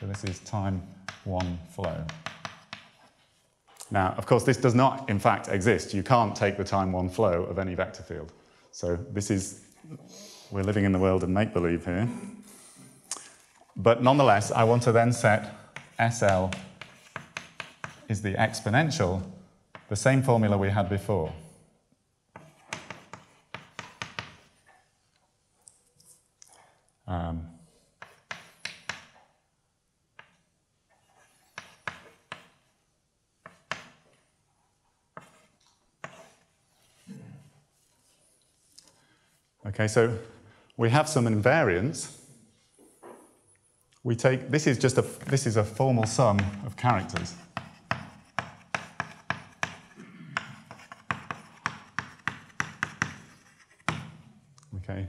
So this is time one flow. Now, of course, this does not, in fact, exist. You can't take the time one flow of any vector field. So this is, we're living in the world of make-believe here. But nonetheless, I want to then set S L is the exponential, the same formula we had before. Um, okay, so we have some invariants. We take, this is just a, this is a formal sum of characters. Okay.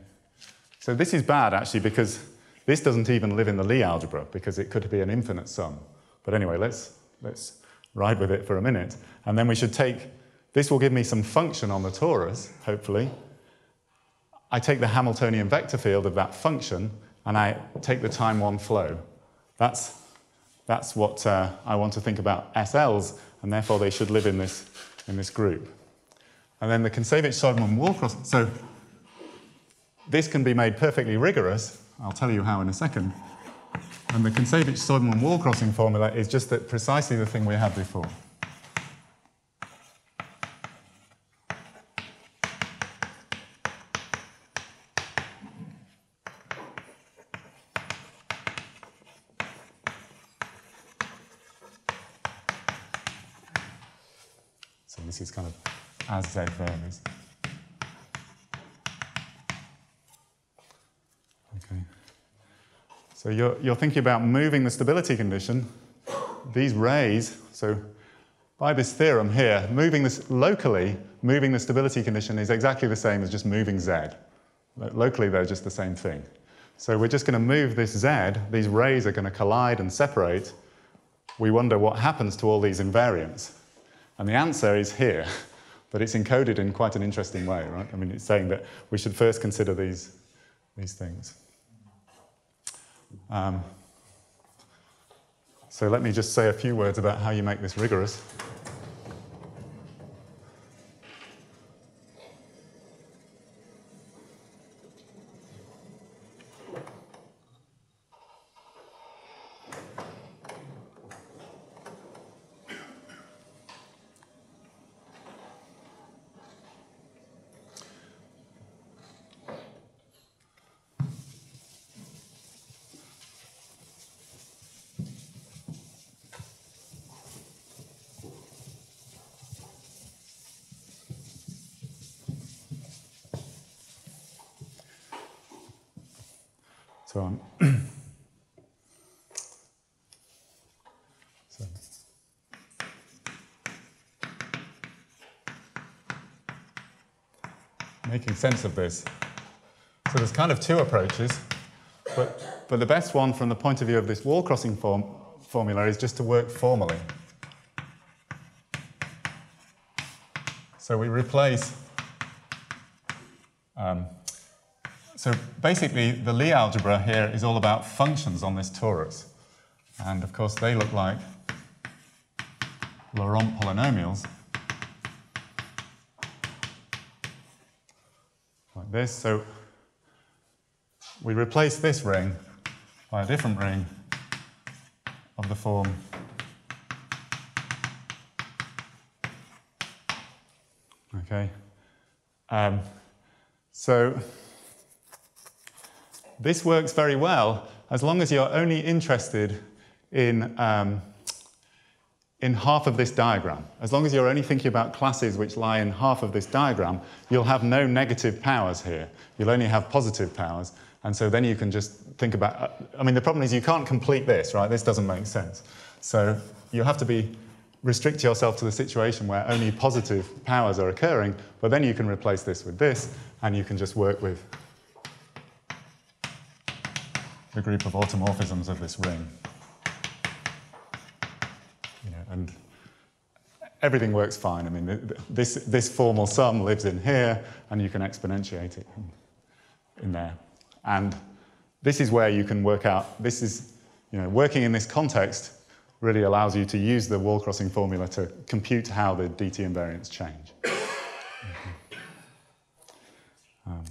So this is bad, actually, because this doesn't even live in the Lie algebra, because it could be an infinite sum. But anyway, let's, let's ride with it for a minute. And then we should take, this will give me some function on the torus, hopefully. I take the Hamiltonian vector field of that function, and I take the time one flow. That's, that's what uh, I want to think about S Ls, and therefore they should live in this, in this group. And then the Kontsevich-Soibelman-Wallcross, so this can be made perfectly rigorous. I'll tell you how in a second. And the Kontsevich-Soibelman wall crossing formula is just that precisely the thing we had before. So this is kind of as Z varies. So you're, you're thinking about moving the stability condition, these rays, so by this theorem here, moving this locally, moving the stability condition is exactly the same as just moving Z. Locally, they're just the same thing. So we're just going to move this Z, these rays are going to collide and separate. We wonder what happens to all these invariants. And the answer is here, but it's encoded in quite an interesting way, right? I mean, it's saying that we should first consider these, these things. Um, so let me just say a few words about how you make this rigorous. So, so making sense of this. So there's kind of two approaches, but, but the best one from the point of view of this wall crossing form, formula is just to work formally. So we replace um, So basically, the Lie algebra here is all about functions on this torus. And of course, they look like Laurent polynomials, like this. So we replace this ring by a different ring of the form OK. Um, so this works very well as long as you're only interested in, um, in half of this diagram. As long as you're only thinking about classes which lie in half of this diagram, you'll have no negative powers here. You'll only have positive powers. And so then you can just think about... I mean, the problem is you can't complete this, right? This doesn't make sense. So you have to be... restrict yourself to the situation where only positive powers are occurring, but then you can replace this with this, and you can just work with the group of automorphisms of this ring. You know, and everything works fine. I mean, this, this formal sum lives in here, and you can exponentiate it in there. And this is where you can work out, this is, you know, working in this context really allows you to use the wall crossing formula to compute how the D T invariants change. Mm-hmm. um,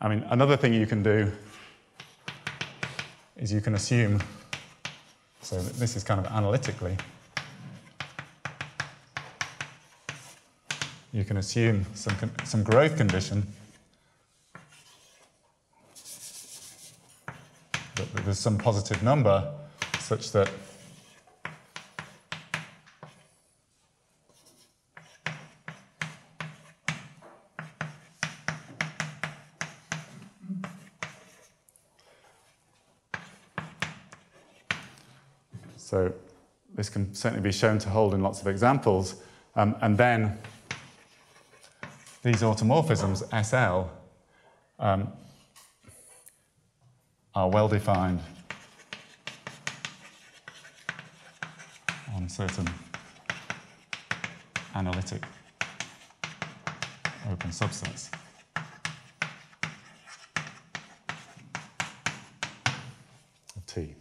I mean, another thing you can do is you can assume, so this is kind of analytically, you can assume some, some growth condition that there's some positive number such that so this can certainly be shown to hold in lots of examples, um, and then these automorphisms S L um, are well defined on certain analytic open subsets. Of T.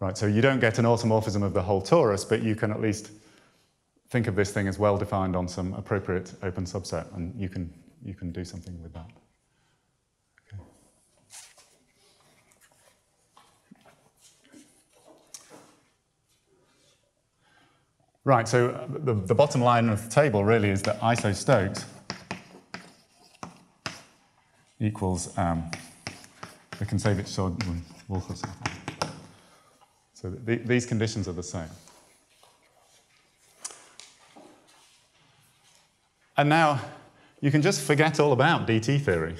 Right, so you don't get an automorphism of the whole torus, but you can at least think of this thing as well defined on some appropriate open subset, and you can you can do something with that. Right, so the, the bottom line of the table really is that iso-Stokes equals um, the Kontsevich-Soibelman wall crossing. So th these conditions are the same. And now you can just forget all about D T theory.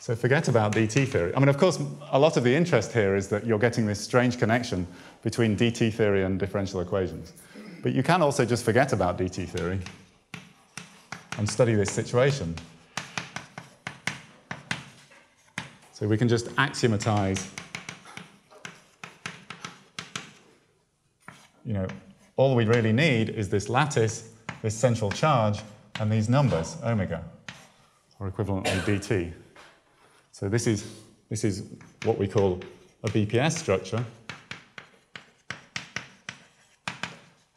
So forget about D T theory. I mean, of course, a lot of the interest here is that you're getting this strange connection between D T theory and differential equations. But you can also just forget about D T theory and study this situation. So we can just axiomatize, you know, all we really need is this lattice, this central charge, and these numbers, omega, or equivalently D T. So this is, this is what we call a B P S structure.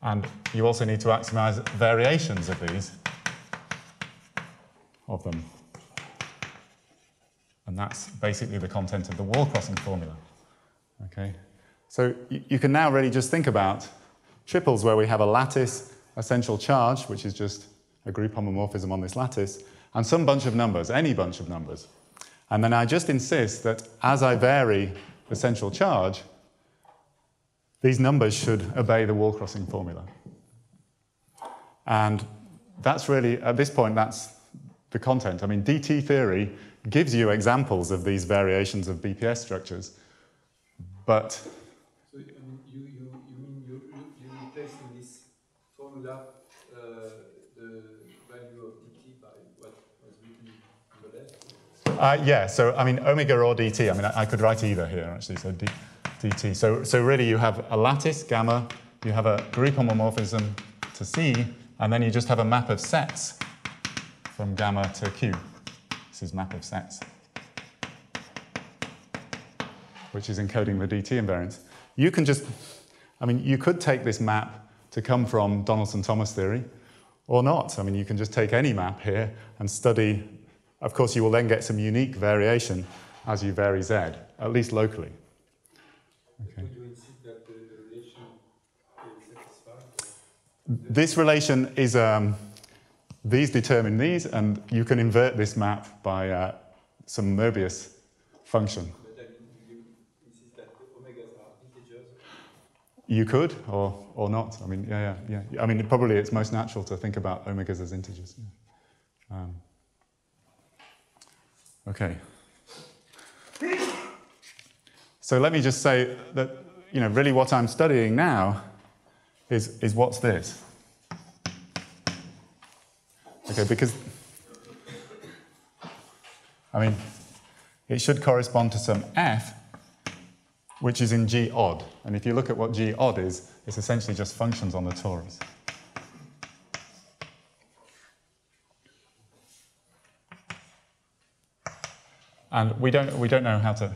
And you also need to axiomize variations of these, of them. And that's basically the content of the wall crossing formula. Okay? So you, you can now really just think about triples where we have a lattice, a central charge, which is just a group homomorphism on this lattice, and some bunch of numbers, any bunch of numbers. And then I just insist that as I vary the central charge, these numbers should obey the wall crossing formula. And that's really, at this point, that's the content. I mean, D T theory gives you examples of these variations of B P S structures, but... So, I mean, you, you, you mean you, you, you replace in this formula uh, the value of D T by what was written on the left? Uh, yeah, so I mean, omega or D T, I mean, I, I could write either here, actually, so D, DT. So, so really you have a lattice, gamma, you have a group homomorphism to C, and then you just have a map of sets from gamma to Q. This is map of sets, which is encoding the D T invariance. You can just, I mean, you could take this map to come from Donaldson-Thomas theory, or not. I mean, you can just take any map here and study. Of course, you will then get some unique variation as you vary Z, at least locally. Okay. Would you insist that the relation is satisfied? This relation is, um, these determine these, and you can invert this map by uh, some Möbius function. But I mean, you You could, or or not. I mean, yeah, yeah, yeah. I mean, probably it's most natural to think about omegas as integers. Yeah. Um, okay. So let me just say that, you know, really what I'm studying now is is what's this. Okay, because I mean, it should correspond to some f, which is in G odd. And if you look at what G odd is, it's essentially just functions on the torus. And we don't we don't know how to.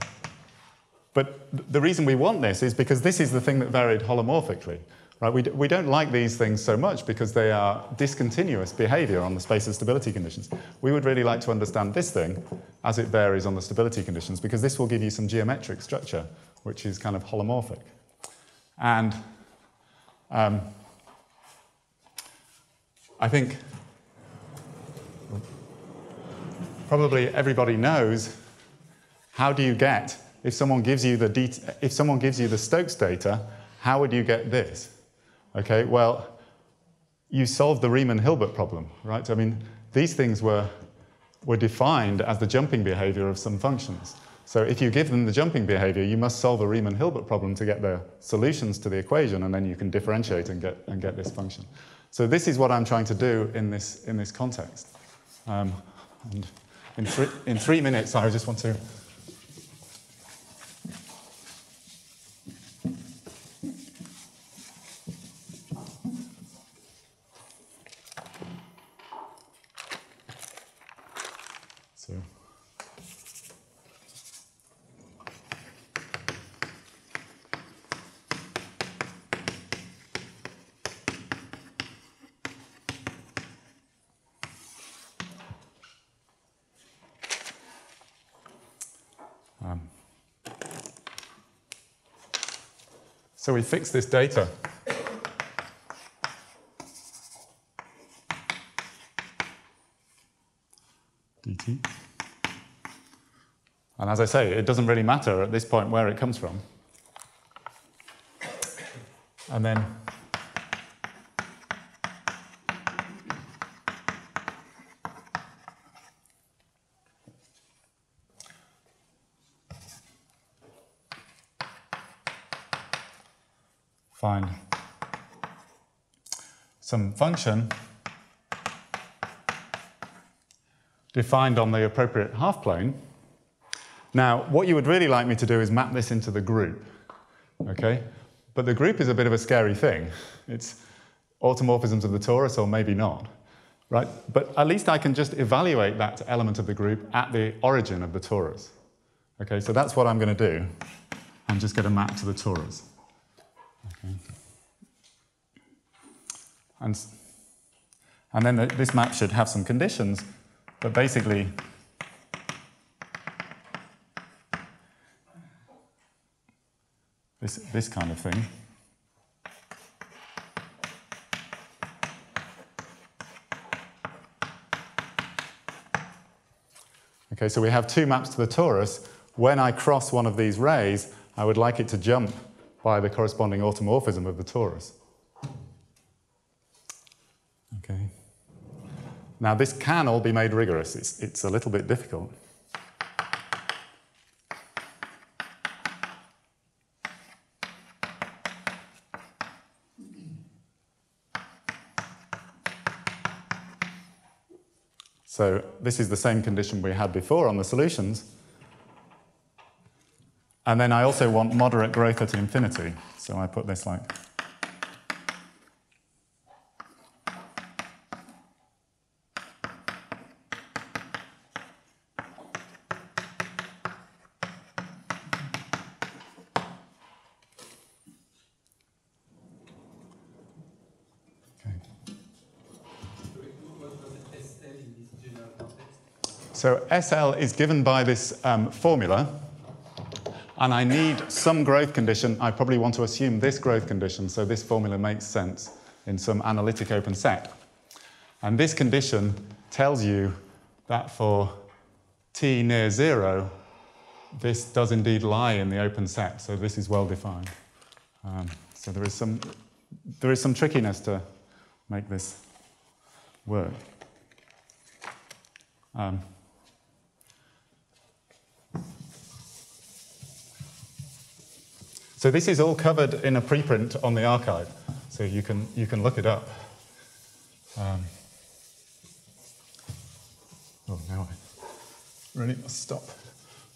But the reason we want this is because this is the thing that varied holomorphically, right? We d we don't like these things so much because they are discontinuous behavior on the space of stability conditions. We would really like to understand this thing as it varies on the stability conditions, because this will give you some geometric structure which is kind of holomorphic. And um, I think probably everybody knows, how do you get, if someone gives you the det if someone gives you the Stokes data, how would you get this? Okay, well, you solved the Riemann-Hilbert problem, right? I mean, these things were were defined as the jumping behavior of some functions. So if you give them the jumping behavior, you must solve a Riemann-Hilbert problem to get the solutions to the equation, and then you can differentiate and get and get this function. So this is what I'm trying to do in this in this context. Um, and In three, in three minutes, I just want to so. So we fix this data. Dt. And as I say, it doesn't really matter at this point where it comes from. And then find some function defined on the appropriate half plane. Now, what you would really like me to do is map this into the group, okay? But the group is a bit of a scary thing. It's automorphisms of the torus, or maybe not, right? But at least I can just evaluate that element of the group at the origin of the torus. Okay, so that's what I'm going to do. I'm just going to map to the torus. Okay. And, and then the, this map should have some conditions, but basically this, this kind of thing. Okay, so we have two maps to the torus. When I cross one of these rays, I would like it to jump by the corresponding automorphism of the torus. Okay. Now this can all be made rigorous. It's, it's a little bit difficult. So this is the same condition we had before on the solutions. And then I also want moderate growth at infinity. So I put this like. Okay. So S L is given by this um, formula. And I need some growth condition. I probably want to assume this growth condition, so this formula makes sense in some analytic open set. And this condition tells you that for t near zero, this does indeed lie in the open set, so this is well defined. Um, So there is some, there is some trickiness to make this work. Um, so this is all covered in a preprint on the archive, so you can you can look it up. Um, oh, now I really must stop.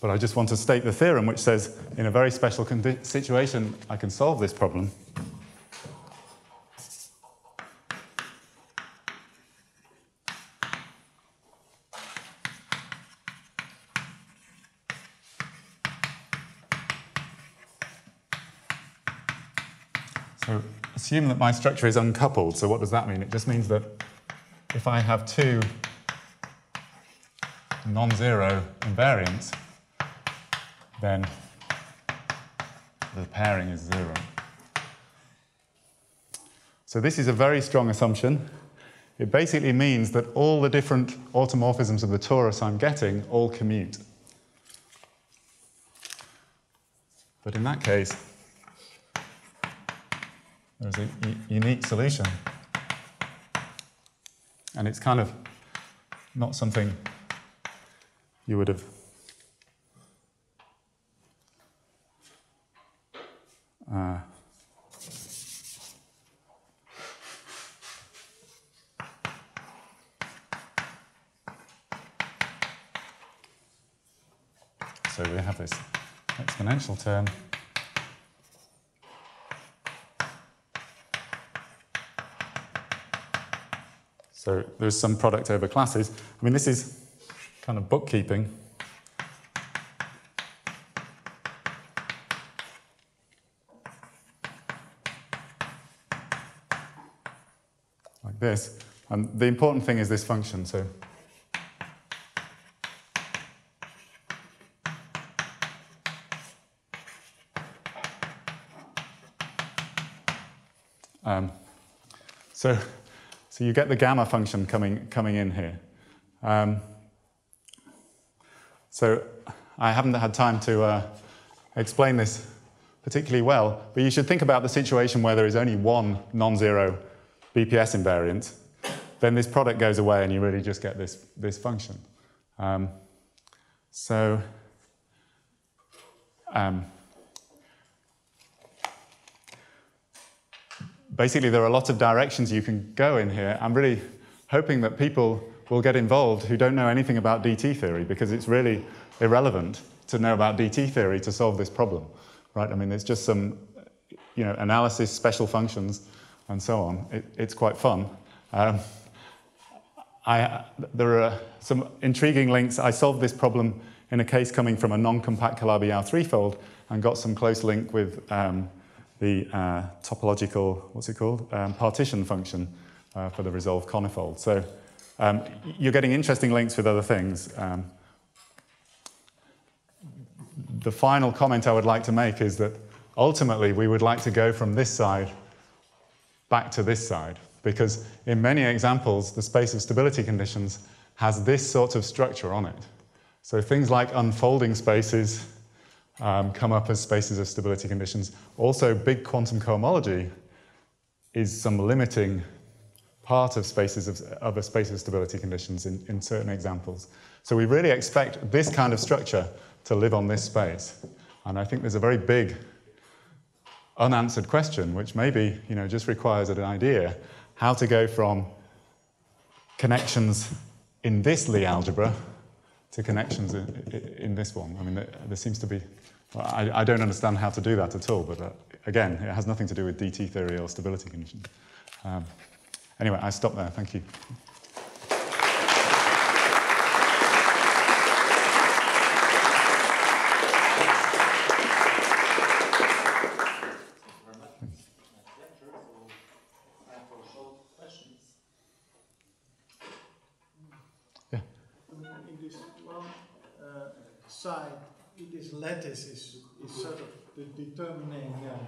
But I just want to state the theorem, which says in a very special situation I can solve this problem. So assume that my structure is uncoupled. So what does that mean? It just means that if I have two non-zero invariants, then the pairing is zero. So this is a very strong assumption. It basically means that all the different automorphisms of the torus I'm getting all commute. But in that case, there's a unique solution. And it's kind of not something you would have Uh, so we have this exponential term. So there's some product over classes. I mean, this is kind of bookkeeping. This. And the important thing is this function, so um, so so you get the gamma function coming coming in here. Um, so I haven't had time to uh, explain this particularly well, but you should think about the situation where there is only one non-zero B P S invariant, then this product goes away and you really just get this, this function. Um, so, um, basically there are a lot of directions you can go in here. I'm really hoping that people will get involved who don't know anything about D T theory, because it's really irrelevant to know about D T theory to solve this problem, right? I mean, it's just some, you know, analysis, special functions, and so on. It, it's quite fun. Um, I, there are some intriguing links. I solved this problem in a case coming from a non-compact Calabi-Yau threefold and got some close link with um, the uh, topological, what's it called, um, partition function uh, for the resolved conifold. So um, you're getting interesting links with other things. Um, the final comment I would like to make is that ultimately we would like to go from this side back to this side, because in many examples, the space of stability conditions has this sort of structure on it. So things like unfolding spaces um, come up as spaces of stability conditions. Also, big quantum cohomology is some limiting part of spaces of, of a space of stability conditions in, in certain examples. So we really expect this kind of structure to live on this space. And I think there's a very big unanswered question, which maybe, you know, just requires an idea, how to go from connections in this Lie algebra to connections in, in this one. I mean, there seems to be, well, I, I don't understand how to do that at all, but uh, again, it has nothing to do with D T theory or stability conditions. Um, anyway, I stop there, thank you. Lattice is, is sort of the determining uh...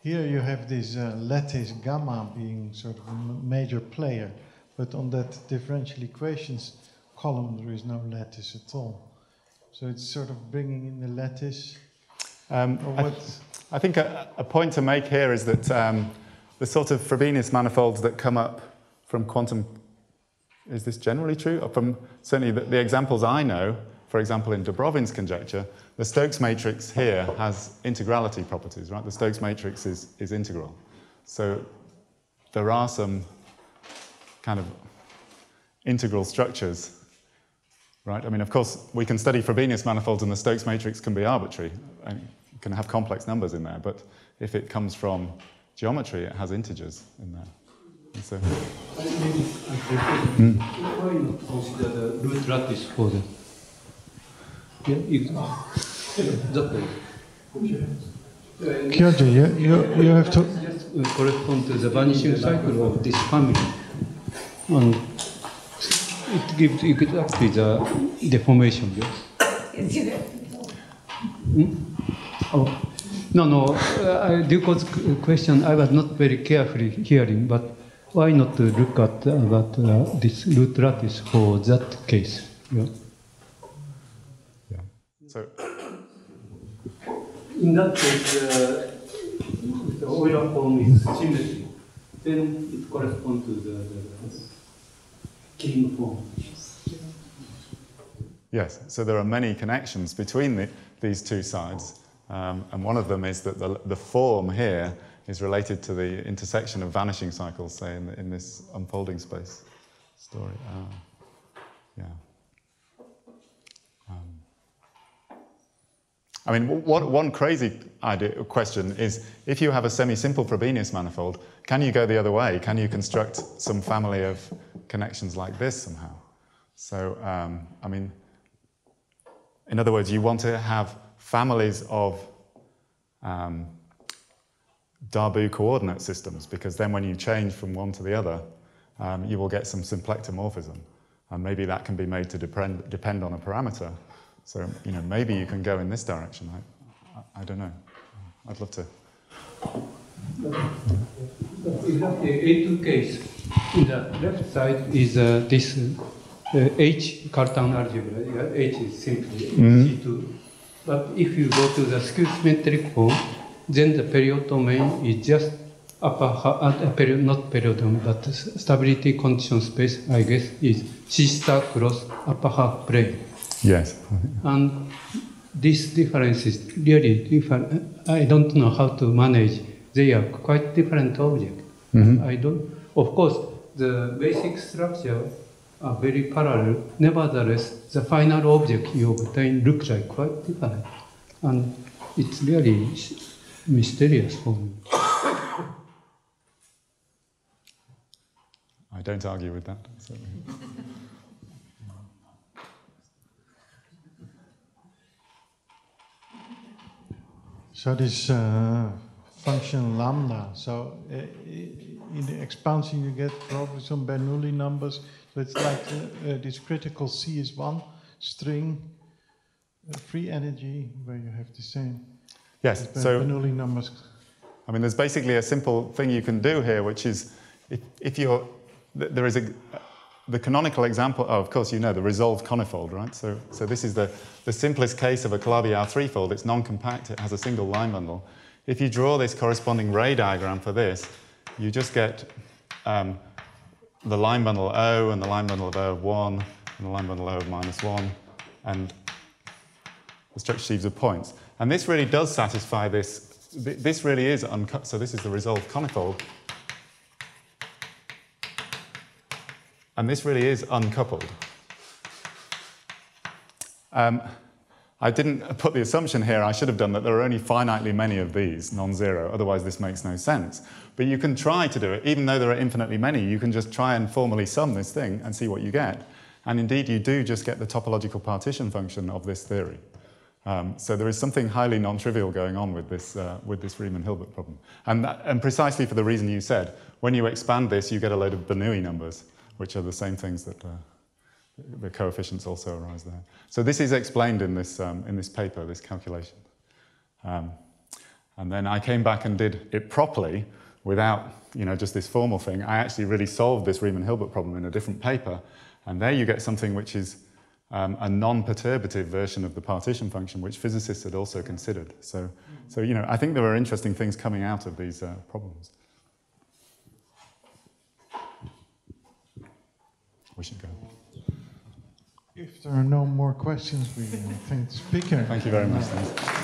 Here you have this uh, lattice gamma being sort of a major player, but on that differential equations column, there is no lattice at all. So it's sort of bringing in the lattice. Um, I, th I think a, a point to make here is that um, the sort of Frobenius manifolds that come up from quantum, is this generally true? Or from certainly the, the examples I know, for example, in Dobrovin's conjecture, the Stokes matrix here has integrality properties, right? The Stokes matrix is, is integral. So there are some kind of integral structures, right? I mean, of course, we can study Frobenius manifolds and the Stokes matrix can be arbitrary. I mean, it can have complex numbers in there, but if it comes from geometry, it has integers in there. And so, mm. Why not consider the Lewis lattice for them? Yeah, you can. Kyoji, you, you, you have to... correspond to the vanishing cycle of this family. And it gives, you could up with the deformation, yes? Hmm? Oh. No, no, uh, Duco's question I was not very carefully hearing, but why not to look at uh, that, uh, this root lattice for that case? Yeah. Yeah. So, in that case, uh, the Euler form is symmetry, then it corresponds to the, the Killing form. Yes, so there are many connections between the, these two sides. Um, and one of them is that the, the form here is related to the intersection of vanishing cycles, say, in, the, in this unfolding space story. Uh, yeah. Um, I mean, what, one crazy idea, question is, if you have a semi-simple Frobenius manifold, can you go the other way? Can you construct some family of connections like this somehow? So, um, I mean, in other words, you want to have families of um, Darboux coordinate systems, because then when you change from one to the other, um, you will get some symplectomorphism, and maybe that can be made to depend, depend on a parameter. So, you know, maybe you can go in this direction. I, I, I don't know. I'd love to. We have the A two case. In the left side is uh, this uh, H Cartan algebra. H is simply mm-hmm. C two. But if you go to the skew symmetric form, then the period domain is just upper, upper period, not period domain, but stability condition space, I guess, is C star cross upper half plane. Yes. And this difference is really different. I don't know how to manage. They are quite different objects. Mm-hmm. I don't. Of course, the basic structure are very parallel. Nevertheless, the final object you obtain looks like quite different, and it's really mysterious for me. I don't argue with that. So this uh, function lambda. So uh, in the expansion, you get probably some Bernoulli numbers. So it's like uh, uh, this critical C is one string, uh, free energy, where you have the same. Yes, so Bernoulli numbers. I mean, there's basically a simple thing you can do here, which is if, if you're, there is a, the canonical example, oh, of course, you know, the resolved conifold, right? So, so this is the, the simplest case of a Calabi-Yau threefold. It's non-compact, it has a single line bundle. If you draw this corresponding ray diagram for this, you just get um, the line bundle O and the line bundle of O of one and the line bundle O of minus one and the structure sheaves of points. And this really does satisfy this. This really is uncut. So this is the resolved conifold. And this really is uncoupled. Um, I didn't put the assumption here, I should have done, that there are only finitely many of these, non-zero, otherwise this makes no sense. But you can try to do it, even though there are infinitely many, you can just try and formally sum this thing and see what you get. And indeed, you do just get the topological partition function of this theory. Um, so there is something highly non-trivial going on with this, uh, with this Riemann-Hilbert problem. And, that, and precisely for the reason you said, when you expand this, you get a load of Bernoulli numbers, which are the same things that... Uh, the coefficients also arise there. So this is explained in this, um, in this paper, this calculation. Um, and then I came back and did it properly without, you know, just this formal thing. I actually really solved this Riemann-Hilbert problem in a different paper, And there you get something which is um, a non-perturbative version of the partition function, which physicists had also considered. So, so you know, I think there are interesting things coming out of these uh, problems. We should go. If there are no more questions, we thank the speaker. Thank you very much. Thanks.